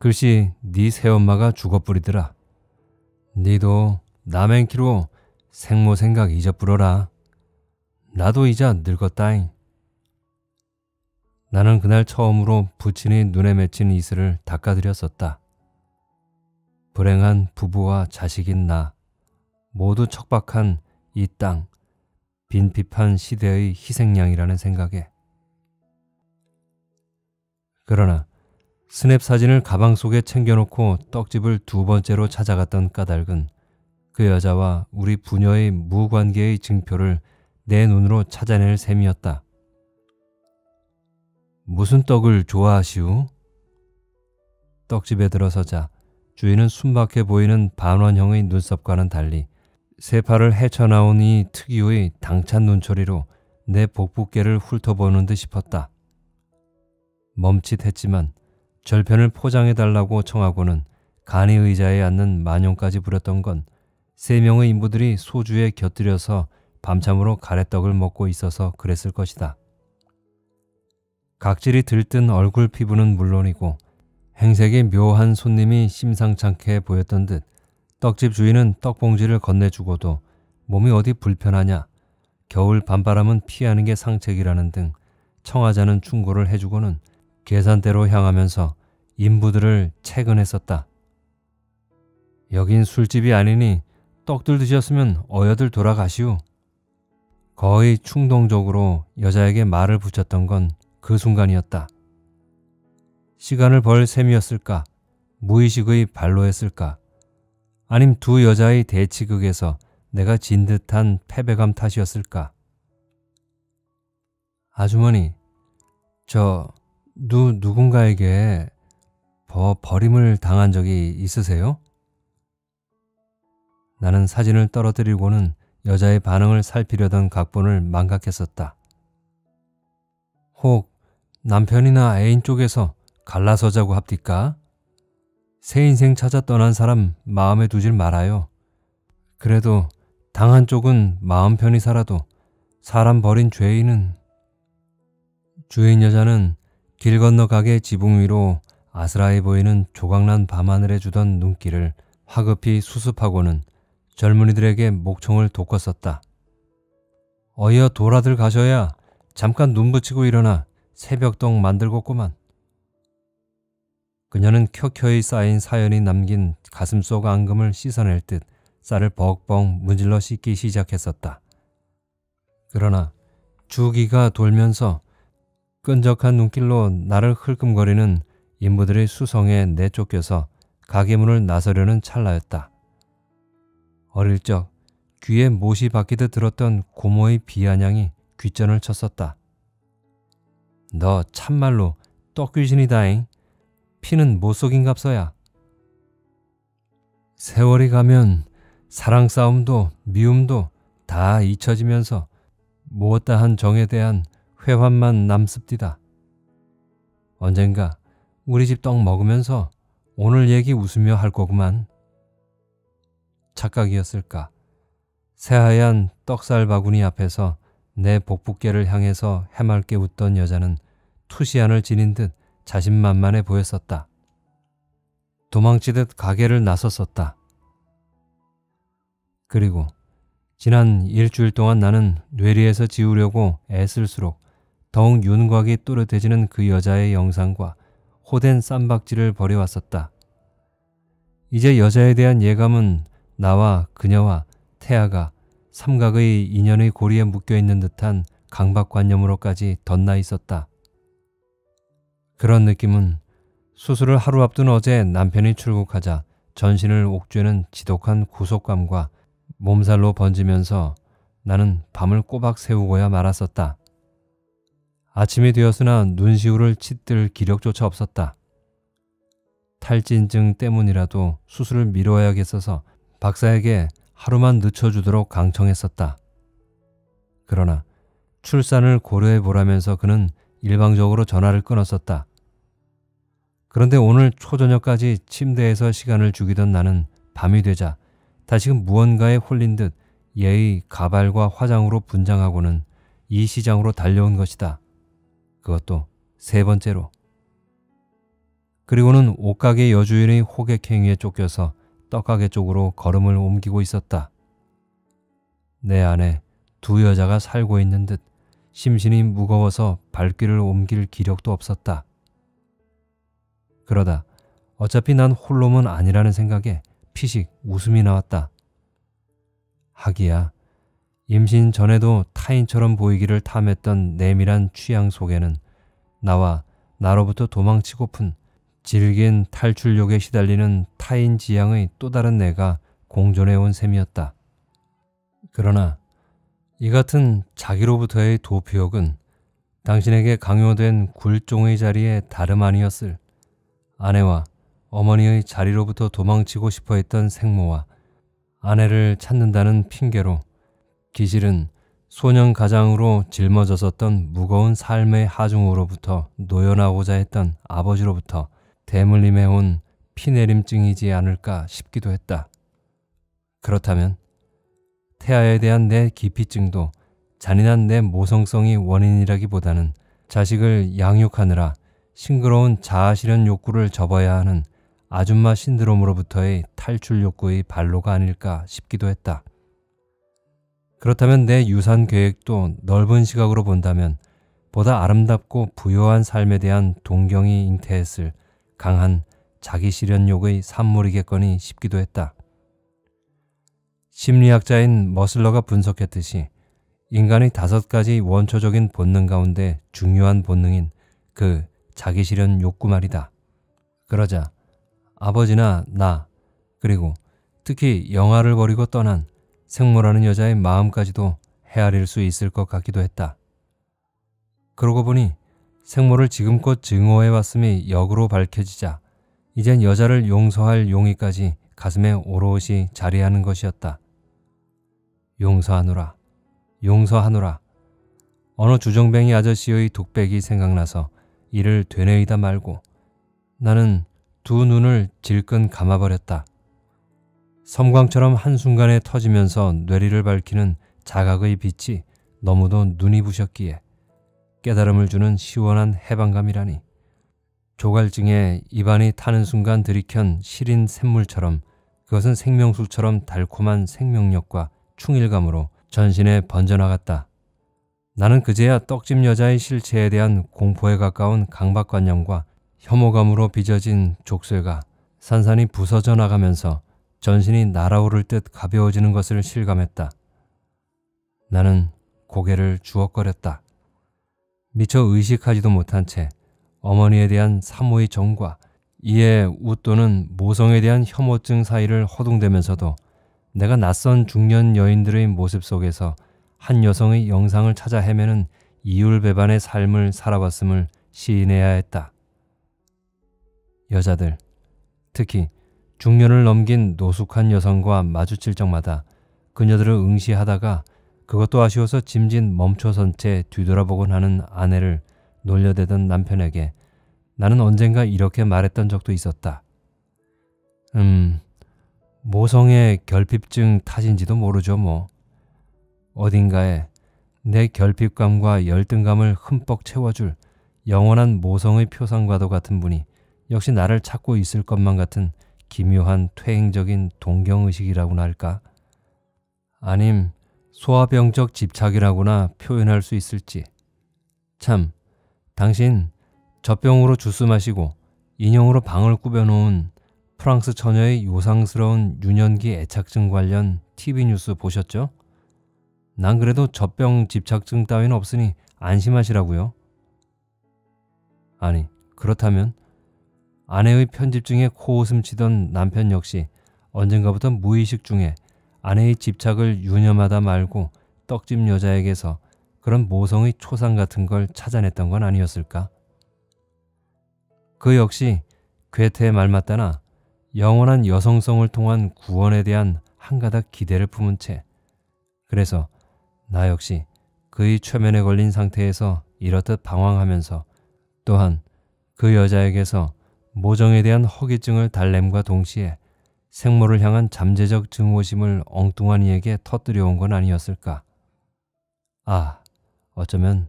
글씨 네 새엄마가 죽어뿌리더라. 니도 남행키로 생모 생각 잊어뿌려라. 나도 이자 늙었다잉. 나는 그날 처음으로 부친이 눈에 맺힌 이슬을 닦아드렸었다. 불행한 부부와 자식인 나 모두 척박한 이 땅 빈핍한 시대의 희생양이라는 생각에. 그러나 스냅 사진을 가방 속에 챙겨놓고 떡집을 두 번째로 찾아갔던 까닭은 그 여자와 우리 부녀의 무관계의 증표를 내 눈으로 찾아낼 셈이었다. 무슨 떡을 좋아하시오? 떡집에 들어서자 주인은 순박해 보이는 반원형의 눈썹과는 달리 세파를 헤쳐나온 이 특유의 당찬 눈초리로 내 복부께를 훑어보는 듯 싶었다. 멈칫했지만 절편을 포장해달라고 청하고는 간이 의자에 앉는 만용까지 부렸던 건 세 명의 인부들이 소주에 곁들여서 밤참으로 가래떡을 먹고 있어서 그랬을 것이다. 각질이 들뜬 얼굴 피부는 물론이고 행색이 묘한 손님이 심상찮게 보였던 듯 떡집 주인은 떡봉지를 건네주고도 몸이 어디 불편하냐, 겨울 밤바람은 피하는 게 상책이라는 등 청하자는 충고를 해주고는 계산대로 향하면서 인부들을 채근했었다. 여긴 술집이 아니니 떡들 드셨으면 어여들 돌아가시오. 거의 충동적으로 여자에게 말을 붙였던 건 그 순간이었다. 시간을 벌 셈이었을까? 무의식의 발로했을까? 아님 두 여자의 대치극에서 내가 진 듯한 패배감 탓이었을까? 아주머니, 저 누군가에게 버림을 당한 적이 있으세요? 나는 사진을 떨어뜨리고는 여자의 반응을 살피려던 각본을 망각했었다. 혹 남편이나 애인 쪽에서 갈라서자고 합디까? 새 인생 찾아 떠난 사람 마음에 두질 말아요. 그래도 당한 쪽은 마음 편히 살아도 사람 버린 죄인은... 주인 여자는 길 건너 가게 지붕 위로 아스라해 보이는 조각난 밤하늘에 주던 눈길을 화급히 수습하고는 젊은이들에게 목청을 돋궜었다. 어여 돌아들 가셔야 잠깐 눈 붙이고 일어나 새벽떡 만들겠구만. 그녀는 켜켜이 쌓인 사연이 남긴 가슴 속 앙금을 씻어낼 듯 쌀을 벅벅 문질러 씻기 시작했었다. 그러나 주기가 돌면서 끈적한 눈길로 나를 흘끔거리는 인부들의 수성에 내쫓겨서 가게 문을 나서려는 찰나였다. 어릴 적 귀에 못이 박히듯 들었던 고모의 비아냥이 귓전을 쳤었다. 너 참말로 떡귀신이다잉. 피는 못 속인갑서야. 세월이 가면 사랑 싸움도 미움도 다 잊혀지면서 무엇다 한 정에 대한 회환만 남습디다. 언젠가 우리 집 떡 먹으면서 오늘 얘기 웃으며 할 거구만. 착각이었을까? 새하얀 떡살 바구니 앞에서 내 복부께를 향해서 해맑게 웃던 여자는 투시안을 지닌 듯 자신만만해 보였었다. 도망치듯 가게를 나섰었다. 그리고 지난 일주일 동안 나는 뇌리에서 지우려고 애쓸수록 더욱 윤곽이 또렷해지는 그 여자의 영상과 호된 쌈박질을 벌여왔었다. 이제 여자에 대한 예감은 나와 그녀와 태아가 삼각의 인연의 고리에 묶여있는 듯한 강박관념으로까지 덧나 있었다. 그런 느낌은 수술을 하루 앞둔 어제 남편이 출국하자 전신을 옥죄는 지독한 구속감과 몸살로 번지면서 나는 밤을 꼬박 새우고야 말았었다. 아침이 되었으나 눈시울을 칫들 기력조차 없었다. 탈진증 때문이라도 수술을 미뤄야겠어서 박사에게 하루만 늦춰주도록 강청했었다. 그러나 출산을 고려해보라면서 그는 일방적으로 전화를 끊었었다. 그런데 오늘 초저녁까지 침대에서 시간을 죽이던 나는 밤이 되자 다시금 무언가에 홀린 듯 예의 가발과 화장으로 분장하고는 이 시장으로 달려온 것이다. 그것도 세 번째로. 그리고는 옷가게 여주인의 호객행위에 쫓겨서 떡가게 쪽으로 걸음을 옮기고 있었다. 내 안에 두 여자가 살고 있는 듯 심신이 무거워서 발길을 옮길 기력도 없었다. 그러다 어차피 난 홀로는 아니라는 생각에 피식 웃음이 나왔다. 하기야 임신 전에도 타인처럼 보이기를 탐했던 내밀한 취향 속에는 나와 나로부터 도망치고픈 질긴 탈출욕에 시달리는 타인 지향의 또 다른 내가 공존해온 셈이었다. 그러나 이 같은 자기로부터의 도피욕은 당신에게 강요된 굴종의 자리에 다름 아니었을 아내와 어머니의 자리로부터 도망치고 싶어했던 생모와 아내를 찾는다는 핑계로 기실은 소년 가장으로 짊어졌었던 무거운 삶의 하중으로부터 놓여나오고자 했던 아버지로부터 대물림해온 피내림증이지 않을까 싶기도 했다. 그렇다면 태아에 대한 내 기피증도 잔인한 내 모성성이 원인이라기보다는 자식을 양육하느라 싱그러운 자아실현 욕구를 접어야 하는 아줌마 신드롬으로부터의 탈출 욕구의 발로가 아닐까 싶기도 했다. 그렇다면 내 유산 계획도 넓은 시각으로 본다면 보다 아름답고 부요한 삶에 대한 동경이 잉태했을 강한 자기 실현욕의 산물이겠거니 싶기도 했다. 심리학자인 머슬러가 분석했듯이 인간의 5가지 원초적인 본능 가운데 중요한 본능인 그 자기 실현 욕구 말이다. 그러자 아버지나 나, 그리고 특히 영화를 버리고 떠난 생모라는 여자의 마음까지도 헤아릴 수 있을 것 같기도 했다. 그러고 보니 생모를 지금껏 증오해왔음이 역으로 밝혀지자 이젠 여자를 용서할 용의까지 가슴에 오롯이 자리하는 것이었다. 용서하노라, 용서하노라. 어느 주정뱅이 아저씨의 독백이 생각나서 이를 되뇌이다 말고 나는 두 눈을 질끈 감아버렸다. 섬광처럼 한순간에 터지면서 뇌리를 밝히는 자각의 빛이 너무도 눈이 부셨기에 깨달음을 주는 시원한 해방감이라니. 조갈증에 입안이 타는 순간 들이켠 시린 샘물처럼 그것은 생명술처럼 달콤한 생명력과 충일감으로 전신에 번져나갔다. 나는 그제야 떡집 여자의 실체에 대한 공포에 가까운 강박관념과 혐오감으로 빚어진 족쇄가 산산이 부서져 나가면서 전신이 날아오를 듯 가벼워지는 것을 실감했다. 나는 고개를 주걱거렸다. 미처 의식하지도 못한 채 어머니에 대한 사모의 정과 이에 웃도는 모성에 대한 혐오증 사이를 허둥대면서도 내가 낯선 중년 여인들의 모습 속에서 한 여성의 영상을 찾아 헤매는 이율배반의 삶을 살아왔음을 시인해야 했다. 여자들, 특히 중년을 넘긴 노숙한 여성과 마주칠 적마다 그녀들을 응시하다가 그것도 아쉬워서 짐진 멈춰선 채 뒤돌아보곤 하는 아내를 놀려대던 남편에게 나는 언젠가 이렇게 말했던 적도 있었다. 모성의 결핍증 탓인지도 모르죠 뭐. 어딘가에 내 결핍감과 열등감을 흠뻑 채워줄 영원한 모성의 표상과도 같은 분이 역시 나를 찾고 있을 것만 같은 기묘한 퇴행적인 동경의식이라고나 할까? 아님 소아병적 집착이라고나 표현할 수 있을지. 참, 당신 젖병으로 주스 마시고 인형으로 방을 꾸며놓은 프랑스 처녀의 요상스러운 유년기 애착증 관련 TV 뉴스 보셨죠? 난 그래도 젖병 집착증 따윈 없으니 안심하시라고요. 아니, 그렇다면 아내의 편집증에 코웃음 치던 남편 역시 언젠가부터 무의식 중에 아내의 집착을 유념하다 말고 떡집 여자에게서 그런 모성의 초상 같은 걸 찾아냈던 건 아니었을까? 그 역시 괴테의 말마따나 영원한 여성성을 통한 구원에 대한 한가닥 기대를 품은 채 그래서 나 역시 그의 최면에 걸린 상태에서 이렇듯 방황하면서 또한 그 여자에게서 모정에 대한 허기증을 달램과 동시에 생모를 향한 잠재적 증오심을 엉뚱한 이에게 터뜨려온 건 아니었을까? 아, 어쩌면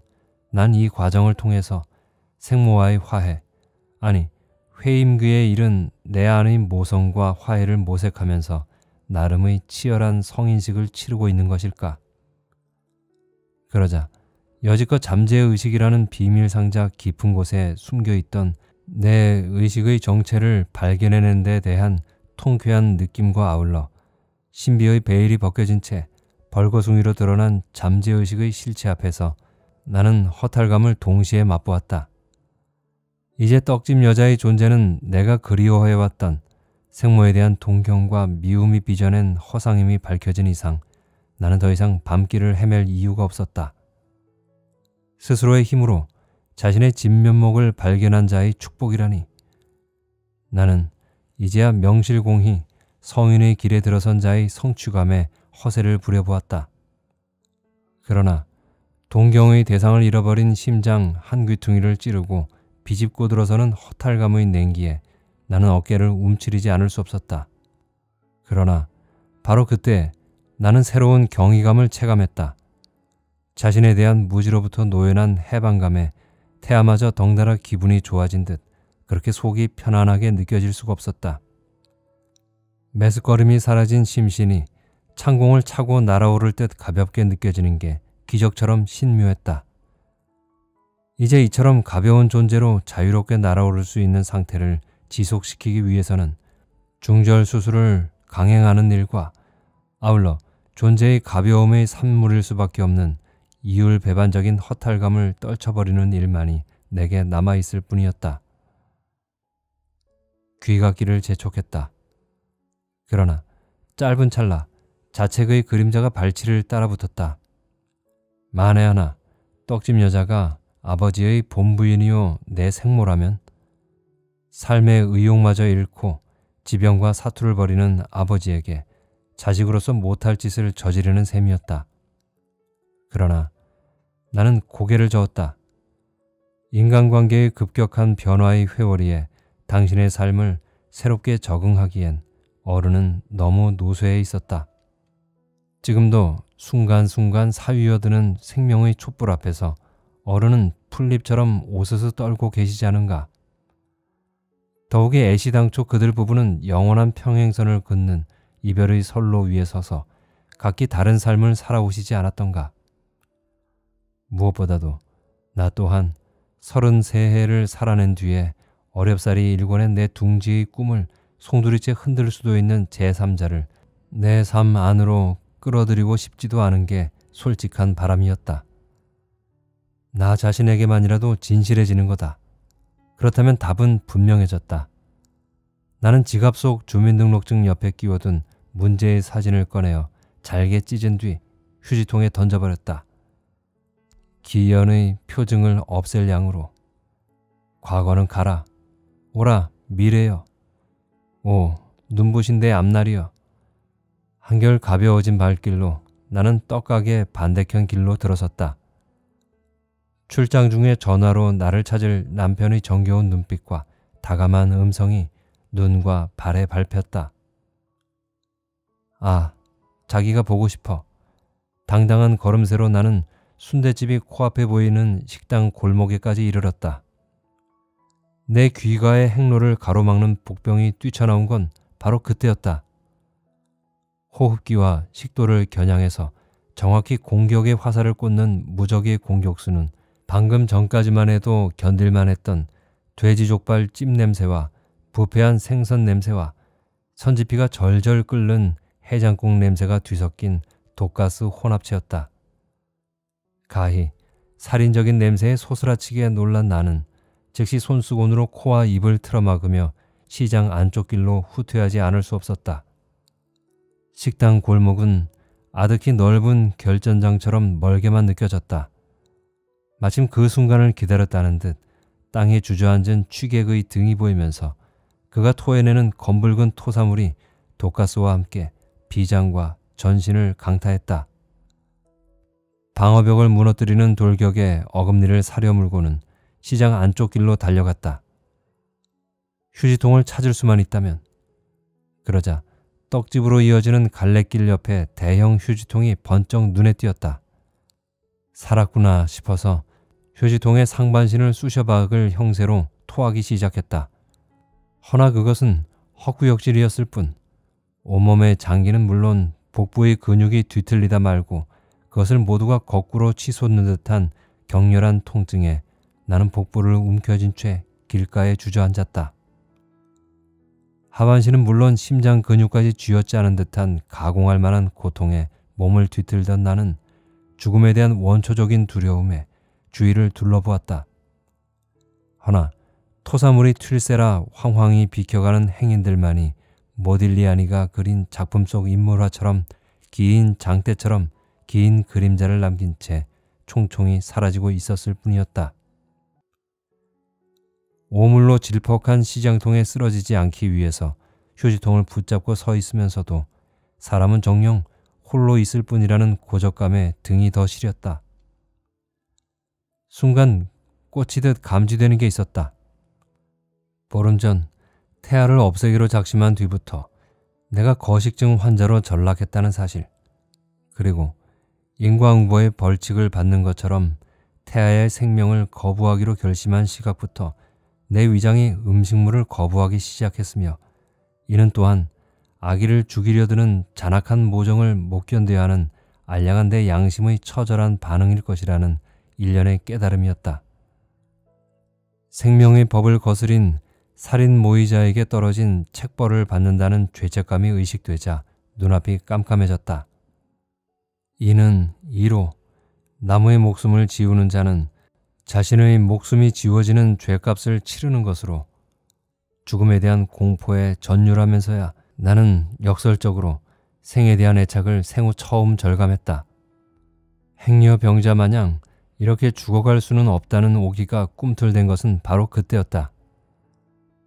난 이 과정을 통해서 생모와의 화해, 아니 회임기에 이른 내 안의 모성과 화해를 모색하면서 나름의 치열한 성인식을 치르고 있는 것일까? 그러자 여지껏 잠재의식이라는 비밀상자 깊은 곳에 숨겨있던 내 의식의 정체를 발견해낸 데 대한 통쾌한 느낌과 아울러 신비의 베일이 벗겨진 채 벌거숭이로 드러난 잠재의식의 실체 앞에서 나는 허탈감을 동시에 맛보았다. 이제 떡집 여자의 존재는 내가 그리워해왔던 생모에 대한 동경과 미움이 빚어낸 허상임이 밝혀진 이상 나는 더 이상 밤길을 헤맬 이유가 없었다. 스스로의 힘으로 자신의 진면목을 발견한 자의 축복이라니. 나는 이제야 명실공히 성인의 길에 들어선 자의 성취감에 허세를 부려보았다. 그러나 동경의 대상을 잃어버린 심장 한 귀퉁이를 찌르고 비집고 들어서는 허탈감의 냉기에 나는 어깨를 움츠리지 않을 수 없었다. 그러나 바로 그때 나는 새로운 경이감을 체감했다. 자신에 대한 무지로부터 노연한 해방감에 태아마저 덩달아 기분이 좋아진 듯 그렇게 속이 편안하게 느껴질 수가 없었다. 메스꺼름이 사라진 심신이 창공을 차고 날아오를 듯 가볍게 느껴지는 게 기적처럼 신묘했다. 이제 이처럼 가벼운 존재로 자유롭게 날아오를 수 있는 상태를 지속시키기 위해서는 중절 수술을 강행하는 일과 아울러 존재의 가벼움의 산물일 수밖에 없는 이율배반적인 허탈감을 떨쳐버리는 일만이 내게 남아있을 뿐이었다. 귀갓길을 재촉했다. 그러나 짧은 찰나 자책의 그림자가 발치를 따라붙었다. 만에 하나 떡집 여자가 아버지의 본부인이요 내 생모라면 삶의 의욕마저 잃고 지병과 사투를 벌이는 아버지에게 자식으로서 못할 짓을 저지르는 셈이었다. 그러나 나는 고개를 저었다. 인간관계의 급격한 변화의 회오리에 당신의 삶을 새롭게 적응하기엔 어른은 너무 노쇠해 있었다. 지금도 순간순간 사위어드는 생명의 촛불 앞에서 어른은 풀잎처럼 오스스 떨고 계시지 않은가. 더욱이 애시당초 그들 부부는 영원한 평행선을 긋는 이별의 선로 위에 서서 각기 다른 삶을 살아오시지 않았던가. 무엇보다도 나 또한 33해를 살아낸 뒤에 어렵사리 일궈낸 내 둥지의 꿈을 송두리째 흔들 수도 있는 제3자를 내 삶 안으로 끌어들이고 싶지도 않은 게 솔직한 바람이었다. 나 자신에게만이라도 진실해지는 거다. 그렇다면 답은 분명해졌다. 나는 지갑 속 주민등록증 옆에 끼워둔 문제의 사진을 꺼내어 잘게 찢은 뒤 휴지통에 던져버렸다. 기연의 표징을 없앨 양으로. 과거는 가라. 오라 미래여. 오 눈부신 내 앞날이여. 한결 가벼워진 발길로 나는 떡가게 반대편 길로 들어섰다. 출장 중에 전화로 나를 찾을 남편의 정겨운 눈빛과 다감한 음성이 눈과 발에 밟혔다. 아, 자기가 보고 싶어. 당당한 걸음새로 나는 순대집이 코앞에 보이는 식당 골목에까지 이르렀다. 내 귀가의 행로를 가로막는 복병이 뛰쳐나온 건 바로 그때였다. 호흡기와 식도를 겨냥해서 정확히 공격의 화살을 꽂는 무적의 공격수는 방금 전까지만 해도 견딜만 했던 돼지족발 찜 냄새와 부패한 생선 냄새와 선지피가 절절 끓는 해장국 냄새가 뒤섞인 독가스 혼합체였다. 가히 살인적인 냄새에 소스라치게 놀란 나는 즉시 손수건으로 코와 입을 틀어막으며 시장 안쪽 길로 후퇴하지 않을 수 없었다. 식당 골목은 아득히 넓은 결전장처럼 멀게만 느껴졌다. 마침 그 순간을 기다렸다는 듯 땅에 주저앉은 취객의 등이 보이면서 그가 토해내는 검붉은 토사물이 독가스와 함께 비장과 전신을 강타했다. 방어벽을 무너뜨리는 돌격에 어금니를 사려물고는 시장 안쪽 길로 달려갔다. 휴지통을 찾을 수만 있다면. 그러자 떡집으로 이어지는 갈래길 옆에 대형 휴지통이 번쩍 눈에 띄었다. 살았구나 싶어서 휴지통의 상반신을 쑤셔박을 형세로 토하기 시작했다. 허나 그것은 헛구역질이었을 뿐 온몸의 장기는 물론 복부의 근육이 뒤틀리다 말고 그것을 모두가 거꾸로 치솟는 듯한 격렬한 통증에 나는 복부를 움켜쥔 채 길가에 주저앉았다. 하반신은 물론 심장 근육까지 쥐어짜는 듯한 가공할 만한 고통에 몸을 뒤틀던 나는 죽음에 대한 원초적인 두려움에 주위를 둘러보았다. 허나 토사물이 튈새라 황황히 비켜가는 행인들만이 모딜리아니가 그린 작품 속 인물화처럼 긴 장대처럼 긴 그림자를 남긴 채 총총히 사라지고 있었을 뿐이었다. 오물로 질퍽한 시장통에 쓰러지지 않기 위해서 휴지통을 붙잡고 서 있으면서도 사람은 정녕 홀로 있을 뿐이라는 고적감에 등이 더 시렸다. 순간 꽂히듯 감지되는 게 있었다. 보름 전 태아를 없애기로 작심한 뒤부터 내가 거식증 환자로 전락했다는 사실, 그리고 인과응보의 벌칙을 받는 것처럼 태아의 생명을 거부하기로 결심한 시각부터 내 위장이 음식물을 거부하기 시작했으며 이는 또한 아기를 죽이려 드는 잔악한 모정을 못 견뎌야 하는 알량한 내 양심의 처절한 반응일 것이라는 일련의 깨달음이었다. 생명의 법을 거스린 살인 모의자에게 떨어진 책벌을 받는다는 죄책감이 의식되자 눈앞이 깜깜해졌다. 이는 이로 나무의 목숨을 지우는 자는 자신의 목숨이 지워지는 죄값을 치르는 것으로 죽음에 대한 공포에 전율하면서야 나는 역설적으로 생에 대한 애착을 생후 처음 절감했다. 행여병자 마냥 이렇게 죽어갈 수는 없다는 오기가 꿈틀댄 것은 바로 그때였다.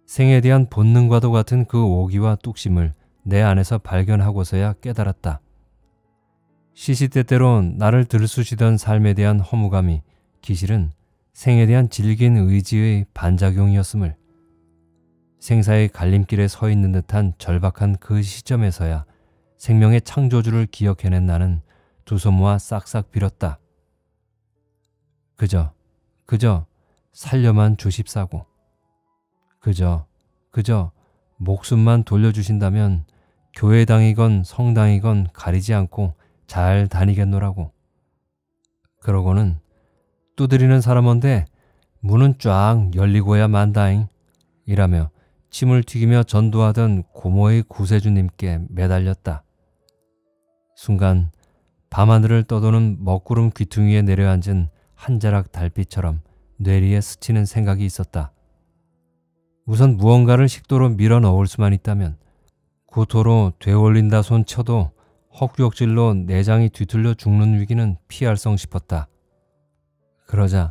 생에 대한 본능과도 같은 그 오기와 뚝심을 내 안에서 발견하고서야 깨달았다. 시시때때로 나를 들쑤시던 삶에 대한 허무감이 기실은 생에 대한 질긴 의지의 반작용이었음을, 생사의 갈림길에 서 있는 듯한 절박한 그 시점에서야 생명의 창조주를 기억해낸 나는 두 손 모아 싹싹 빌었다. 그저 살려만 주십사고, 그저 목숨만 돌려주신다면 교회당이건 성당이건 가리지 않고 잘 다니겠노라고. 그러고는 두드리는 사람한테 문은 쫙 열리고야 만다잉 이라며 침을 튀기며 전도하던 고모의 구세주님께 매달렸다. 순간 밤하늘을 떠도는 먹구름 귀퉁이에 내려앉은 한 자락 달빛처럼 뇌리에 스치는 생각이 있었다. 우선 무언가를 식도로 밀어 넣을 수만 있다면 구토로 되올린다 손 쳐도 헛구역질로 내장이 뒤틀려 죽는 위기는 피할성 싶었다. 그러자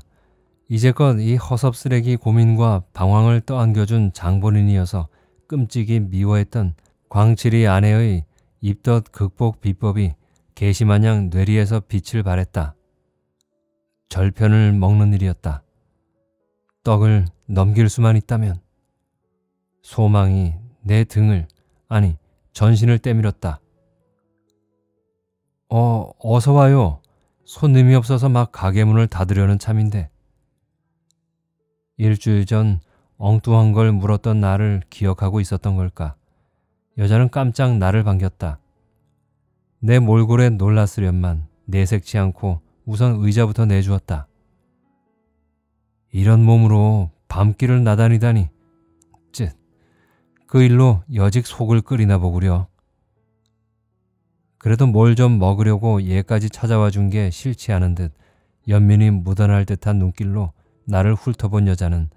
이제껏 이 허섭쓰레기 고민과 방황을 떠안겨준 장본인이어서 끔찍이 미워했던 광칠이 아내의 입덧 극복 비법이 계시마냥 뇌리에서 빛을 발했다. 절편을 먹는 일이었다. 떡을 넘길 수만 있다면. 소망이 내 등을, 아니 전신을 때밀었다. 어서 와요. 손님이 없어서 막 가게 문을 닫으려는 참인데. 일주일 전 엉뚱한 걸 물었던 나를 기억하고 있었던 걸까. 여자는 깜짝 나를 반겼다. 내 몰골에 놀랐으련만 내색치 않고 우선 의자부터 내주었다. 이런 몸으로 밤길을 나다니다니. 쯧. 그 일로 여직 속을 끓이나 보구려. 그래도 뭘 좀 먹으려고 얘까지 찾아와 준 게 싫지 않은 듯 연민이 묻어날 듯한 눈길로 나를 훑어본 여자는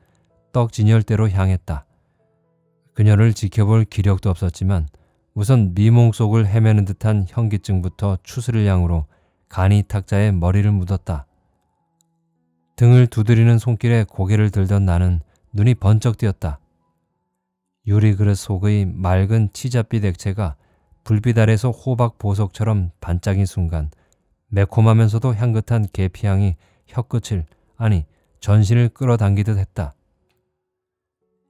떡 진열대로 향했다. 그녀를 지켜볼 기력도 없었지만 우선 미몽 속을 헤매는 듯한 현기증부터 추스를 향으로 간이 탁자에 머리를 묻었다. 등을 두드리는 손길에 고개를 들던 나는 눈이 번쩍 띄었다. 유리그릇 속의 맑은 치자빛 액체가 불빛 아래서 호박 보석처럼 반짝인 순간 매콤하면서도 향긋한 계피향이 혀끝을, 아니 전신을 끌어당기듯 했다.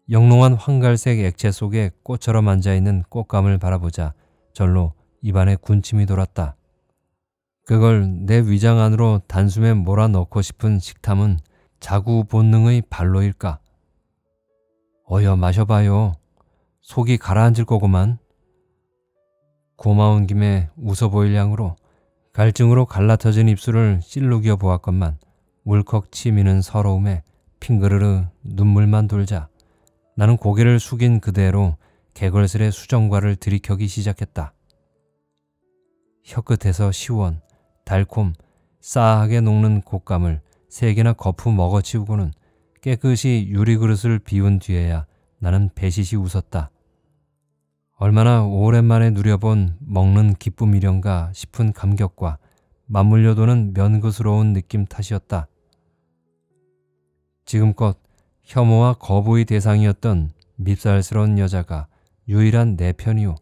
영롱한 황갈색 액체 속에 꽃처럼 앉아있는 꽃감을 바라보자 절로 입안에 군침이 돌았다. 그걸 내 위장 안으로 단숨에 몰아넣고 싶은 식탐은 자구 본능의 발로일까? 어여 마셔봐요. 속이 가라앉을 거구만. 고마운 김에 웃어 보일 양으로 갈증으로 갈라터진 입술을 실룩여 보았건만 울컥 치미는 서러움에 핑그르르 눈물만 돌자 나는 고개를 숙인 그대로 개걸스레 수정과를 들이켜기 시작했다. 혀끝에서 시원, 달콤, 싸하게 녹는 곶감을 세 개나 거푸 먹어치우고는 깨끗이 유리그릇을 비운 뒤에야 나는 배시시 웃었다. 얼마나 오랜만에 누려본 먹는 기쁨이련가 싶은 감격과 맞물려 도는 면그스러운 느낌 탓이었다. 지금껏 혐오와 거부의 대상이었던 밉살스러운 여자가 유일한 내 편이요,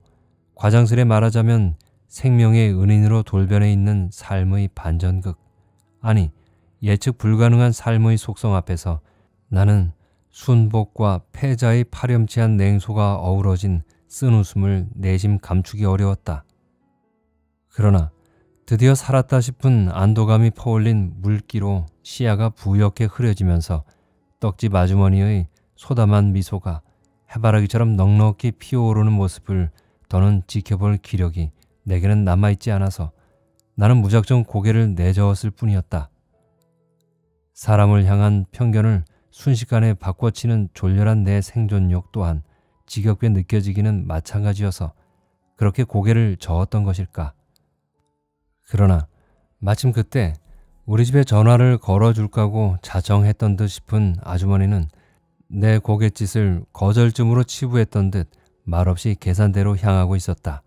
과장스레 말하자면 생명의 은인으로 돌변해 있는 삶의 반전극, 아니 예측 불가능한 삶의 속성 앞에서 나는 순복과 패자의 파렴치한 냉소가 어우러진 쓴 웃음을 내심 감추기 어려웠다. 그러나 드디어 살았다 싶은 안도감이 퍼올린 물기로 시야가 부옇게 흐려지면서 떡집 아주머니의 소담한 미소가 해바라기처럼 넉넉히 피어오르는 모습을 더는 지켜볼 기력이 내게는 남아있지 않아서 나는 무작정 고개를 내저었을 뿐이었다. 사람을 향한 편견을 순식간에 바꿔치는 졸렬한 내 생존욕 또한 지겹게 느껴지기는 마찬가지여서 그렇게 고개를 저었던 것일까. 그러나 마침 그때 우리 집에 전화를 걸어줄까고 자정했던 듯 싶은 아주머니는 내 고갯짓을 거절쯤으로 치부했던 듯 말없이 계산대로 향하고 있었다.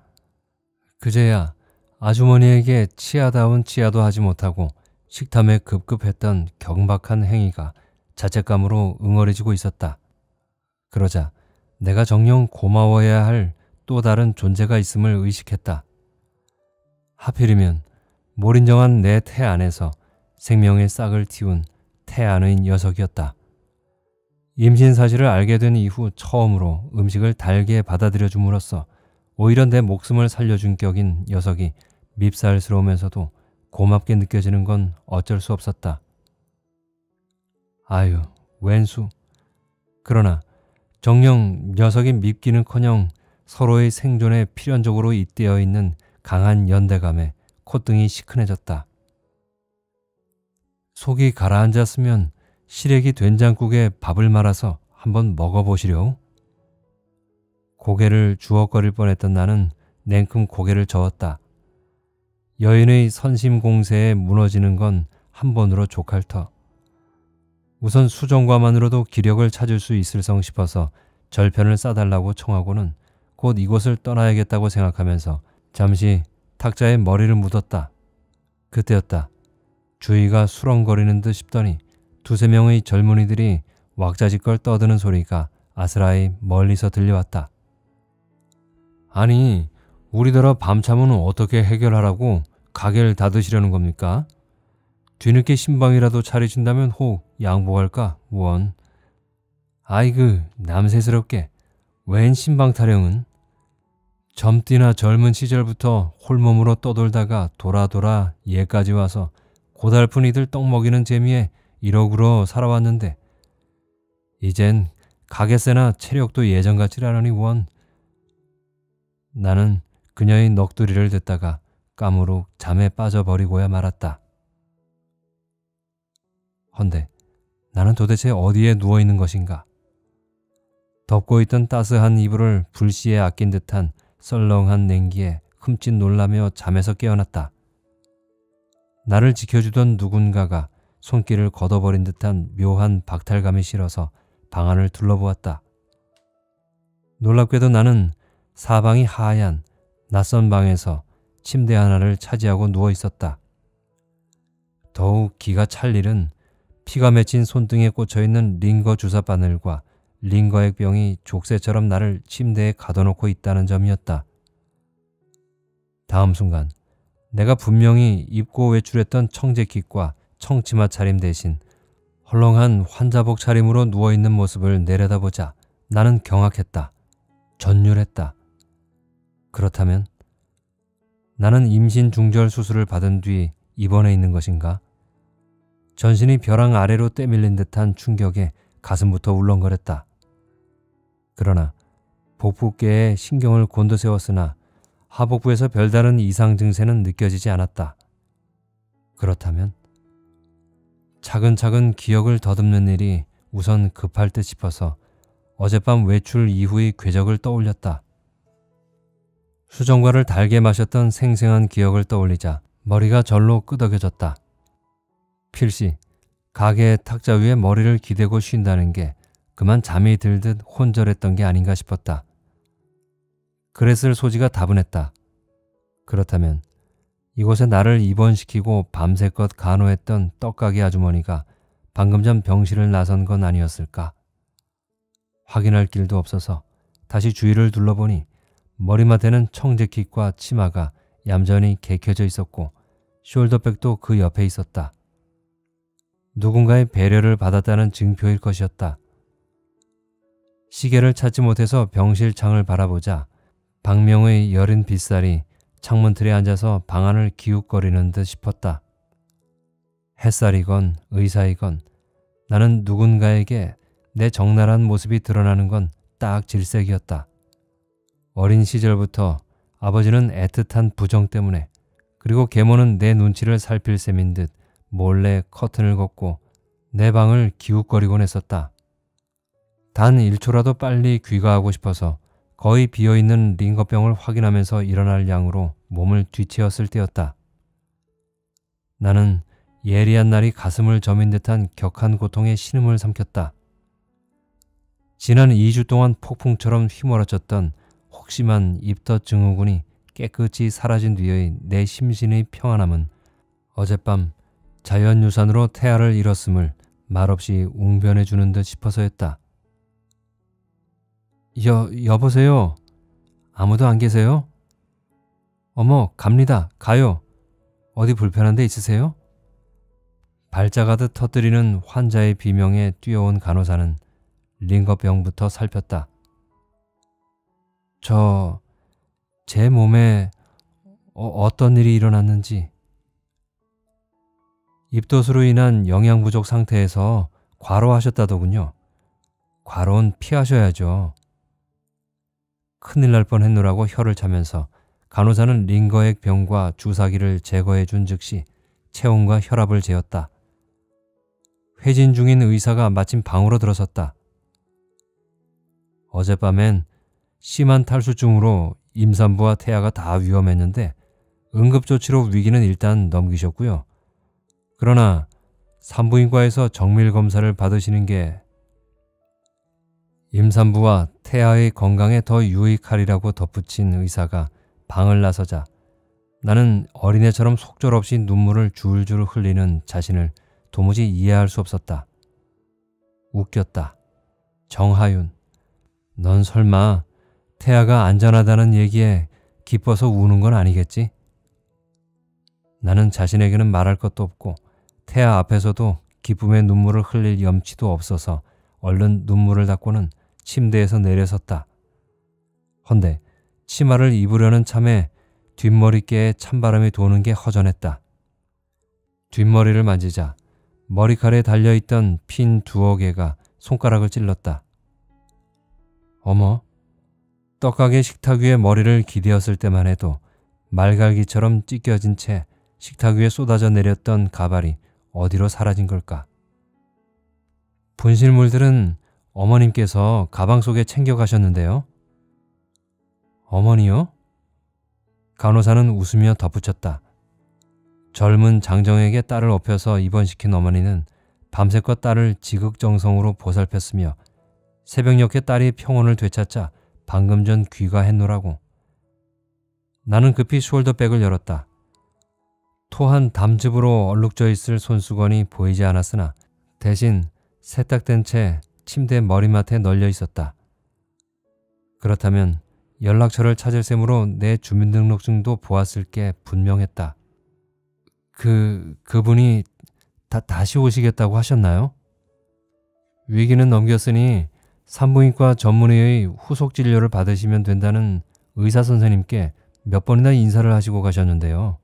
그제야 아주머니에게 치아다운 치아도 하지 못하고 식탐에 급급했던 경박한 행위가 자책감으로 응어리지고 있었다. 그러자 내가 정녕 고마워해야 할 또 다른 존재가 있음을 의식했다. 하필이면 몰인정한 내 태 안에서 생명의 싹을 틔운 태 안의 녀석이었다. 임신 사실을 알게 된 이후 처음으로 음식을 달게 받아들여 줌으로써 오히려 내 목숨을 살려준 격인 녀석이 밉살스러우면서도 고맙게 느껴지는 건 어쩔 수 없었다. 아유, 웬수. 그러나 정녕 녀석이 밉기는커녕 서로의 생존에 필연적으로 잇대어 있는 강한 연대감에 콧등이 시큰해졌다. 속이 가라앉았으면 시래기 된장국에 밥을 말아서 한번 먹어보시려우? 고개를 주워거릴 뻔했던 나는 냉큼 고개를 저었다. 여인의 선심공세에 무너지는 건 한 번으로 족할 터. 우선 수정과만으로도 기력을 찾을 수 있을성 싶어서 절편을 싸달라고 청하고는 곧 이곳을 떠나야겠다고 생각하면서 잠시 탁자에 머리를 묻었다. 그때였다. 주위가 수렁거리는 듯 싶더니 두세 명의 젊은이들이 왁자지껄 떠드는 소리가 아스라이 멀리서 들려왔다. 아니, 우리더러 밤참은 어떻게 해결하라고 가게를 닫으시려는 겁니까? 뒤늦게 신방이라도 차리신다면 혹 양보할까, 원. 아이그, 남세스럽게. 웬 신방 타령은? 젊띠나 젊은 시절부터 홀몸으로 떠돌다가 돌아돌아 예까지 와서 고달픈 이들 떡 먹이는 재미에 이러구러 살아왔는데 이젠 가게세나 체력도 예전 같질 않으니 원. 나는 그녀의 넋두리를 듣다가 까무룩 잠에 빠져버리고야 말았다. 헌데 나는 도대체 어디에 누워있는 것인가? 덮고 있던 따스한 이불을 불시에 아낀 듯한 썰렁한 냉기에 흠칫 놀라며 잠에서 깨어났다. 나를 지켜주던 누군가가 손길을 걷어버린 듯한 묘한 박탈감이 실어서 방 안을 둘러보았다. 놀랍게도 나는 사방이 하얀 낯선 방에서 침대 하나를 차지하고 누워있었다. 더욱 기가 찰 일은 피가 맺힌 손등에 꽂혀있는 링거 주사바늘과 링거액 병이 족쇄처럼 나를 침대에 가둬놓고 있다는 점이었다. 다음 순간 내가 분명히 입고 외출했던 청재킷과 청치마 차림 대신 헐렁한 환자복 차림으로 누워있는 모습을 내려다보자 나는 경악했다. 전율했다. 그렇다면 나는 임신 중절 수술을 받은 뒤 입원해 있는 것인가? 전신이 벼랑 아래로 떼밀린 듯한 충격에 가슴부터 울렁거렸다. 그러나 복부께에 신경을 곤두세웠으나 하복부에서 별다른 이상 증세는 느껴지지 않았다. 그렇다면 차근차근 기억을 더듬는 일이 우선 급할 듯 싶어서 어젯밤 외출 이후의 궤적을 떠올렸다. 수정과를 달게 마셨던 생생한 기억을 떠올리자 머리가 절로 끄덕여졌다. 필시 가게의 탁자 위에 머리를 기대고 쉰다는 게 그만 잠이 들듯 혼절했던 게 아닌가 싶었다. 그랬을 소지가 다분했다. 그렇다면 이곳에 나를 입원시키고 밤새껏 간호했던 떡가게 아주머니가 방금 전 병실을 나선 건 아니었을까? 확인할 길도 없어서 다시 주위를 둘러보니 머리맡에는 청재킷과 치마가 얌전히 개켜져 있었고 숄더백도 그 옆에 있었다. 누군가의 배려를 받았다는 증표일 것이었다. 시계를 찾지 못해서 병실 창을 바라보자 방명의 여린 빗살이 창문틀에 앉아서 방안을 기웃거리는 듯 싶었다. 햇살이건 의사이건 나는 누군가에게 내 적나라한 모습이 드러나는 건 딱 질색이었다. 어린 시절부터 아버지는 애틋한 부정 때문에 그리고 계모는 내 눈치를 살필 셈인 듯 몰래 커튼을 걷고 내 방을 기웃거리곤 했었다. 단 1초라도 빨리 귀가하고 싶어서 거의 비어있는 링거병을 확인하면서 일어날 양으로 몸을 뒤치었을 때였다. 나는 예리한 날이 가슴을 저민 듯한 격한 고통에 신음을 삼켰다. 지난 2주 동안 폭풍처럼 휘몰아쳤던 혹심한 입덧 증후군이 깨끗이 사라진 뒤의 내 심신의 평안함은 어젯밤 자연유산으로 태아를 잃었음을 말없이 웅변해주는 듯 싶어서였다. 여보세요? 아무도 안 계세요? 어머, 갑니다. 가요. 어디 불편한 데 있으세요? 발작하듯 터뜨리는 환자의 비명에 뛰어온 간호사는 링거병부터 살폈다. 제 몸에 어떤 일이 일어났는지. 입덧으로 인한 영양 부족 상태에서 과로하셨다더군요. 과로는 피하셔야죠. 큰일 날 뻔했노라고 혀를 차면서 간호사는 링거액 병과 주사기를 제거해 준 즉시 체온과 혈압을 재었다. 회진 중인 의사가 마침 방으로 들어섰다. 어젯밤엔 심한 탈수증으로 임산부와 태아가 다 위험했는데 응급조치로 위기는 일단 넘기셨고요. 그러나 산부인과에서 정밀검사를 받으시는 게 임산부와 태아의 건강에 더 유익하리라고 덧붙인 의사가 방을 나서자 나는 어린애처럼 속절없이 눈물을 줄줄 흘리는 자신을 도무지 이해할 수 없었다. 웃겼다. 정하윤, 넌 설마 태아가 안전하다는 얘기에 기뻐서 우는 건 아니겠지? 나는 자신에게는 말할 것도 없고 태아 앞에서도 기쁨의 눈물을 흘릴 염치도 없어서 얼른 눈물을 닦고는 침대에서 내려섰다. 헌데 치마를 입으려는 참에 뒷머리께에 찬바람이 도는 게 허전했다. 뒷머리를 만지자 머리칼에 달려있던 핀 두어 개가 손가락을 찔렀다. 어머, 떡가게 식탁 위에 머리를 기대었을 때만 해도 말갈기처럼 찢겨진 채 식탁 위에 쏟아져 내렸던 가발이 어디로 사라진 걸까? 분실물들은 어머님께서 가방 속에 챙겨가셨는데요. 어머니요? 간호사는 웃으며 덧붙였다. 젊은 장정에게 딸을 업혀서 입원시킨 어머니는 밤새껏 딸을 지극정성으로 보살폈으며 새벽녘에 딸이 평온을 되찾자 방금 전 귀가했노라고. 나는 급히 숄더백을 열었다. 토한 담즙으로 얼룩져 있을 손수건이 보이지 않았으나 대신 세탁된 채 침대 머리맡에 널려 있었다. 그렇다면 연락처를 찾을 셈으로 내 주민등록증도 보았을 게 분명했다. 그분이 다시 오시겠다고 하셨나요? 위기는 넘겼으니 산부인과 전문의의 후속 진료를 받으시면 된다는 의사선생님께 몇 번이나 인사를 하시고 가셨는데요.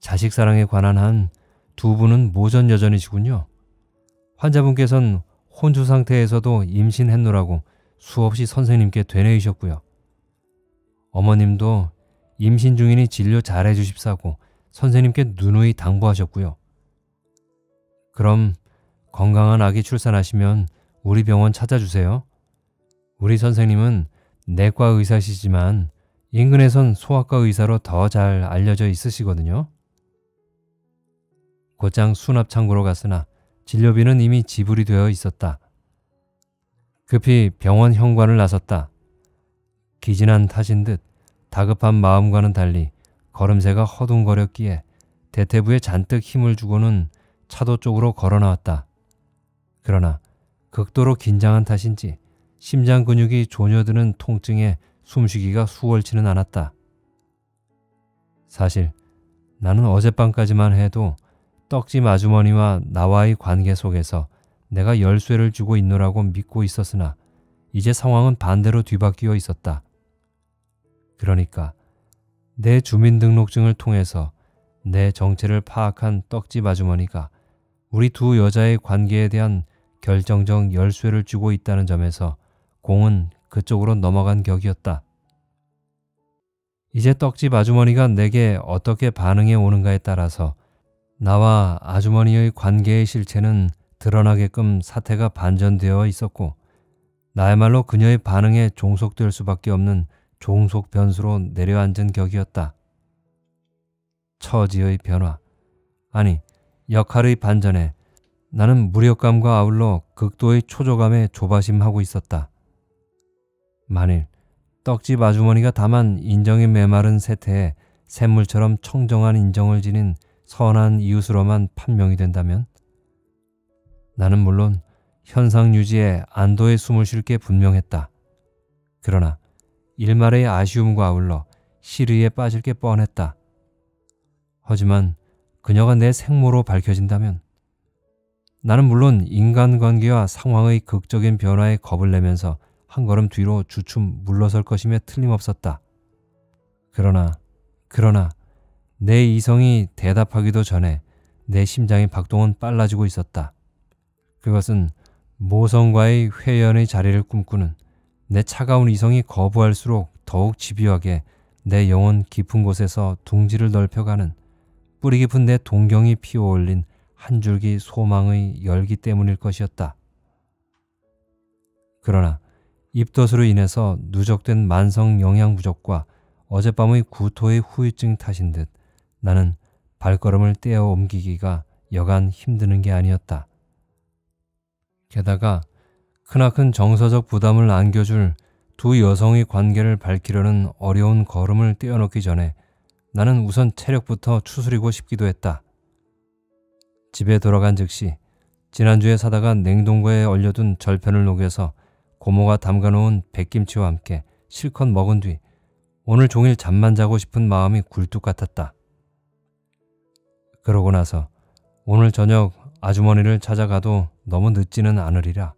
자식 사랑에 관한 한 두 분은 모전여전이시군요. 환자분께서는 혼주 상태에서도 임신했노라고 수없이 선생님께 되뇌이셨고요. 어머님도 임신 중이니 진료 잘해 주십사고 선생님께 누누이 당부하셨고요. 그럼 건강한 아기 출산하시면 우리 병원 찾아주세요. 우리 선생님은 내과 의사시지만 인근에선 소아과 의사로 더 잘 알려져 있으시거든요. 곧장 수납창고로 갔으나 진료비는 이미 지불이 되어 있었다. 급히 병원 현관을 나섰다. 기진한 탓인 듯 다급한 마음과는 달리 걸음새가 허둥거렸기에 대퇴부에 잔뜩 힘을 주고는 차도 쪽으로 걸어 나왔다. 그러나 극도로 긴장한 탓인지 심장 근육이 조녀드는 통증에 숨쉬기가 수월치는 않았다. 사실 나는 어젯밤까지만 해도 떡집 아주머니와 나와의 관계 속에서 내가 열쇠를 주고 있노라고 믿고 있었으나 이제 상황은 반대로 뒤바뀌어 있었다. 그러니까 내 주민등록증을 통해서 내 정체를 파악한 떡집 아주머니가 우리 두 여자의 관계에 대한 결정적 열쇠를 쥐고 있다는 점에서 공은 그쪽으로 넘어간 격이었다. 이제 떡집 아주머니가 내게 어떻게 반응해 오는가에 따라서 나와 아주머니의 관계의 실체는 드러나게끔 사태가 반전되어 있었고 나야말로 그녀의 반응에 종속될 수밖에 없는 종속 변수로 내려앉은 격이었다. 처지의 변화, 아니 역할의 반전에 나는 무력감과 아울러 극도의 초조감에 조바심하고 있었다. 만일 떡집 아주머니가 다만 인정의 메마른 세태에 샘물처럼 청정한 인정을 지닌 선한 이웃으로만 판명이 된다면 나는 물론 현상 유지에 안도의 숨을 쉴 게 분명했다. 그러나 일말의 아쉬움과 아울러 시리에 빠질 게 뻔했다. 하지만 그녀가 내 생모로 밝혀진다면 나는 물론 인간관계와 상황의 극적인 변화에 겁을 내면서 한 걸음 뒤로 주춤 물러설 것임에 틀림없었다. 그러나 내 이성이 대답하기도 전에 내 심장의 박동은 빨라지고 있었다. 그것은 모성과의 회연의 자리를 꿈꾸는 내 차가운 이성이 거부할수록 더욱 집요하게 내 영혼 깊은 곳에서 둥지를 넓혀가는 뿌리 깊은 내 동경이 피어올린 한 줄기 소망의 열기 때문일 것이었다. 그러나 입덧으로 인해서 누적된 만성 영양 부족과 어젯밤의 구토의 후유증 탓인 듯 나는 발걸음을 떼어 옮기기가 여간 힘드는 게 아니었다. 게다가 크나큰 정서적 부담을 안겨줄 두 여성의 관계를 밝히려는 어려운 걸음을 떼어놓기 전에 나는 우선 체력부터 추스리고 싶기도 했다. 집에 돌아간 즉시 지난주에 사다가 냉동고에 얼려둔 절편을 녹여서 고모가 담가놓은 백김치와 함께 실컷 먹은 뒤 오늘 종일 잠만 자고 싶은 마음이 굴뚝 같았다. 그러고 나서 오늘 저녁 아주머니를 찾아가도 너무 늦지는 않으리라.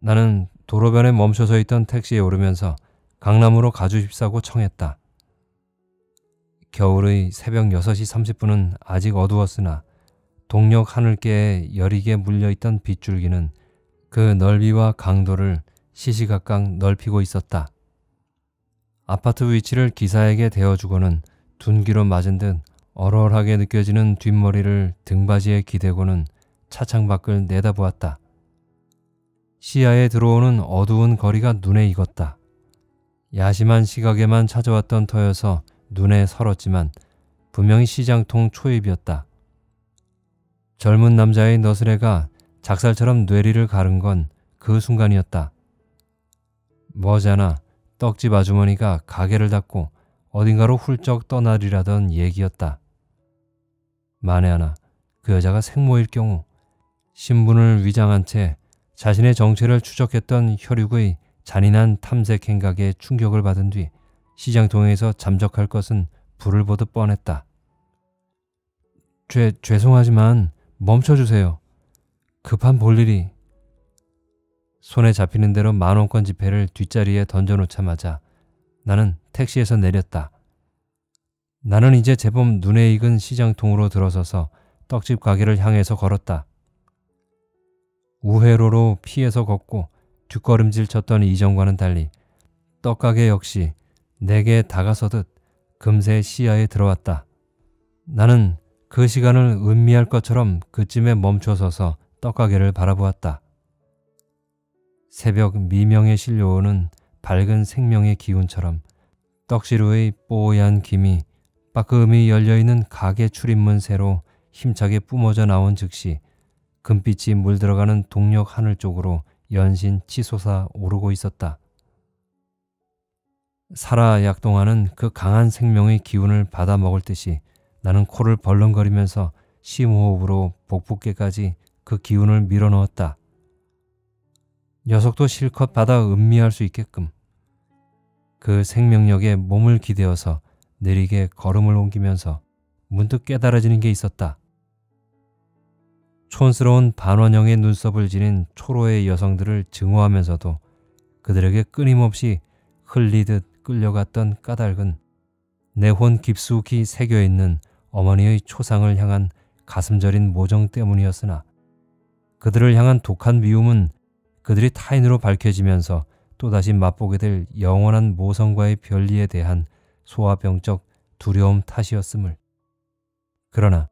나는 도로변에 멈춰서 있던 택시에 오르면서 강남으로 가주십사고 청했다. 겨울의 새벽 6시 30분은 아직 어두웠으나 동녘 하늘께에 여리게 물려있던 빗줄기는 그 넓이와 강도를 시시각각 넓히고 있었다. 아파트 위치를 기사에게 대어주고는 둔기로 맞은 듯 얼얼하게 느껴지는 뒷머리를 등받이에 기대고는 차창 밖을 내다보았다. 시야에 들어오는 어두운 거리가 눈에 익었다. 야심한 시각에만 찾아왔던 터여서 눈에 설었지만 분명히 시장통 초입이었다. 젊은 남자의 너스레가 작살처럼 뇌리를 가른 건 그 순간이었다. 머지않아 떡집 아주머니가 가게를 닫고 어딘가로 훌쩍 떠나리라던 얘기였다. 만에 하나 그 여자가 생모일 경우 신분을 위장한 채 자신의 정체를 추적했던 혈육의 잔인한 탐색 행각에 충격을 받은 뒤 시장통에서 잠적할 것은 불을 보듯 뻔했다. 죄송하지만 멈춰주세요. 급한 볼일이. 손에 잡히는 대로 10,000원권 지폐를 뒷자리에 던져놓자마자 나는 택시에서 내렸다. 나는 이제 제법 눈에 익은 시장통으로 들어서서 떡집 가게를 향해서 걸었다. 우회로로 피해서 걷고 뒷걸음질 쳤던 이전과는 달리 떡가게 역시 내게 다가서듯 금세 시야에 들어왔다. 나는 그 시간을 음미할 것처럼 그쯤에 멈춰서서 떡가게를 바라보았다. 새벽 미명에 실려오는 밝은 생명의 기운처럼 떡시루의 뽀얀 김이 빠끔히 열려있는 가게 출입문 새로 힘차게 뿜어져 나온 즉시 금빛이 물들어가는 동녘 하늘 쪽으로 연신 치솟아 오르고 있었다. 살아 약동하는 그 강한 생명의 기운을 받아 먹을 듯이 나는 코를 벌렁거리면서 심호흡으로 복부께까지 그 기운을 밀어넣었다. 녀석도 실컷 받아 음미할 수 있게끔 그 생명력에 몸을 기대어서 느리게 걸음을 옮기면서 문득 깨달아지는 게 있었다. 촌스러운 반원형의 눈썹을 지닌 초로의 여성들을 증오하면서도 그들에게 끊임없이 흘리듯 끌려갔던 까닭은 내 혼 깊숙이 새겨있는 어머니의 초상을 향한 가슴 저린 모정 때문이었으나 그들을 향한 독한 미움은 그들이 타인으로 밝혀지면서 또다시 맛보게 될 영원한 모성과의 별리에 대한 소아병적 두려움 탓이었음을. 그러나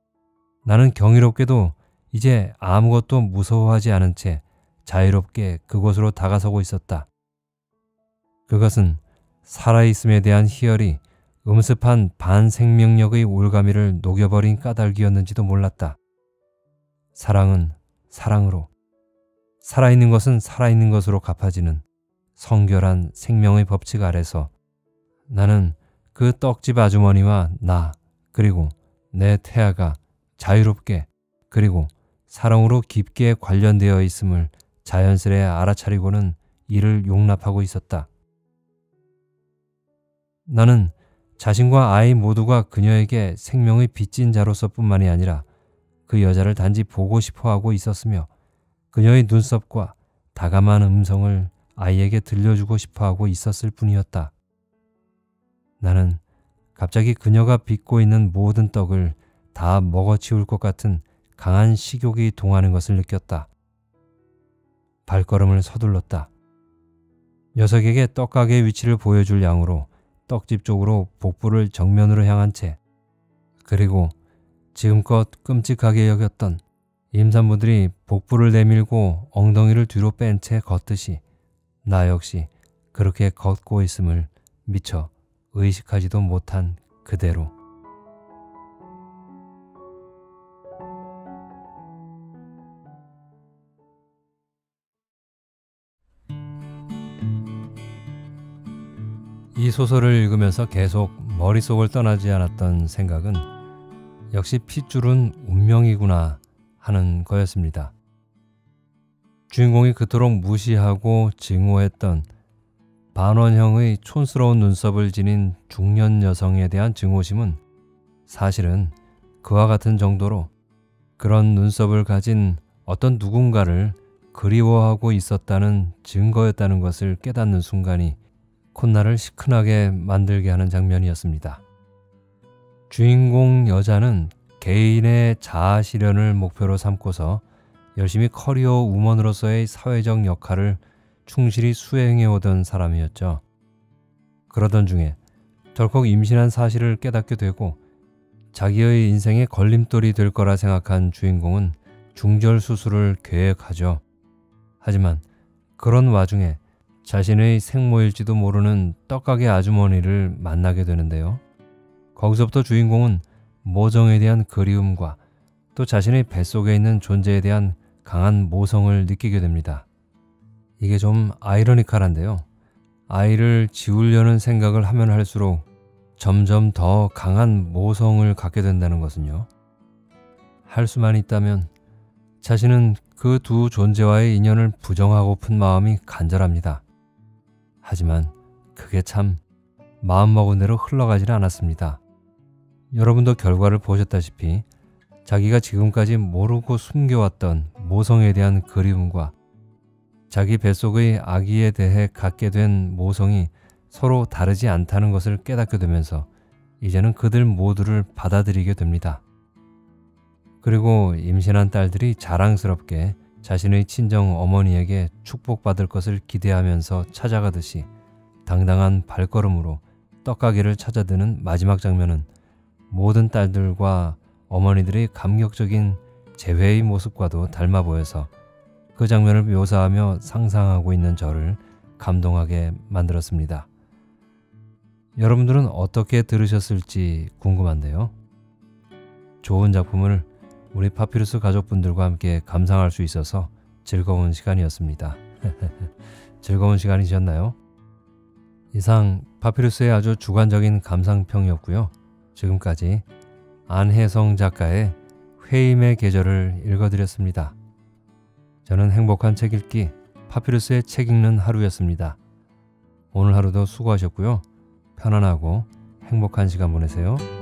나는 경이롭게도 이제 아무것도 무서워하지 않은 채 자유롭게 그곳으로 다가서고 있었다. 그것은 살아있음에 대한 희열이 음습한 반생명력의 올가미를 녹여버린 까닭이었는지도 몰랐다. 사랑은 사랑으로, 살아있는 것은 살아있는 것으로 갚아지는 성결한 생명의 법칙 아래서 나는 그 떡집 아주머니와 나 그리고 내 태아가 자유롭게 그리고 사랑으로 깊게 관련되어 있음을 자연스레 알아차리고는 이를 용납하고 있었다. 나는 자신과 아이 모두가 그녀에게 생명의 빚진 자로서 뿐만이 아니라 그 여자를 단지 보고 싶어 하고 있었으며 그녀의 눈썹과 다감한 음성을 아이에게 들려주고 싶어 하고 있었을 뿐이었다. 나는 갑자기 그녀가 빚고 있는 모든 떡을 다 먹어치울 것 같은 강한 식욕이 동하는 것을 느꼈다. 발걸음을 서둘렀다. 녀석에게 떡가게의 위치를 보여줄 양으로 떡집 쪽으로 복부를 정면으로 향한 채 그리고 지금껏 끔찍하게 여겼던 임산부들이 복부를 내밀고 엉덩이를 뒤로 뺀 채 걷듯이 나 역시 그렇게 걷고 있음을 미처 의식하지도 못한 그대로. 이 소설을 읽으면서 계속 머릿속을 떠나지 않았던 생각은 역시 핏줄은 운명이구나 하는 거였습니다. 주인공이 그토록 무시하고 증오했던 반원형의 촌스러운 눈썹을 지닌 중년 여성에 대한 증오심은 사실은 그와 같은 정도로 그런 눈썹을 가진 어떤 누군가를 그리워하고 있었다는 증거였다는 것을 깨닫는 순간이 콧날을 시큰하게 만들게 하는 장면이었습니다. 주인공 여자는 개인의 자아 실현을 목표로 삼고서 열심히 커리어 우먼으로서의 사회적 역할을 충실히 수행해오던 사람이었죠. 그러던 중에 덜컥 임신한 사실을 깨닫게 되고 자기의 인생의 걸림돌이 될 거라 생각한 주인공은 중절 수술을 계획하죠. 하지만 그런 와중에 자신의 생모일지도 모르는 떡가게 아주머니를 만나게 되는데요. 거기서부터 주인공은 모정에 대한 그리움과 또 자신의 뱃속에 있는 존재에 대한 강한 모성을 느끼게 됩니다. 이게 좀 아이러니컬한데요. 아이를 지우려는 생각을 하면 할수록 점점 더 강한 모성을 갖게 된다는 것은요. 할 수만 있다면 자신은 그 두 존재와의 인연을 부정하고픈 마음이 간절합니다. 하지만 그게 참 마음먹은 대로 흘러가지는 않았습니다. 여러분도 결과를 보셨다시피 자기가 지금까지 모르고 숨겨왔던 모성에 대한 그리움과 자기 뱃속의 아기에 대해 갖게 된 모성이 서로 다르지 않다는 것을 깨닫게 되면서 이제는 그들 모두를 받아들이게 됩니다. 그리고 임신한 딸들이 자랑스럽게 자신의 친정 어머니에게 축복받을 것을 기대하면서 찾아가듯이 당당한 발걸음으로 떡가게를 찾아드는 마지막 장면은 모든 딸들과 어머니들의 감격적인 재회의 모습과도 닮아 보여서 그 장면을 묘사하며 상상하고 있는 저를 감동하게 만들었습니다. 여러분들은 어떻게 들으셨을지 궁금한데요. 좋은 작품을 우리 파피루스 가족분들과 함께 감상할 수 있어서 즐거운 시간이었습니다. 즐거운 시간이셨나요? 이상 파피루스의 아주 주관적인 감상평이었고요. 지금까지 안혜성 작가의 회임의 계절을 읽어드렸습니다. 저는 행복한 책 읽기 파피루스의 책 읽는 하루였습니다. 오늘 하루도 수고하셨고요. 편안하고 행복한 시간 보내세요.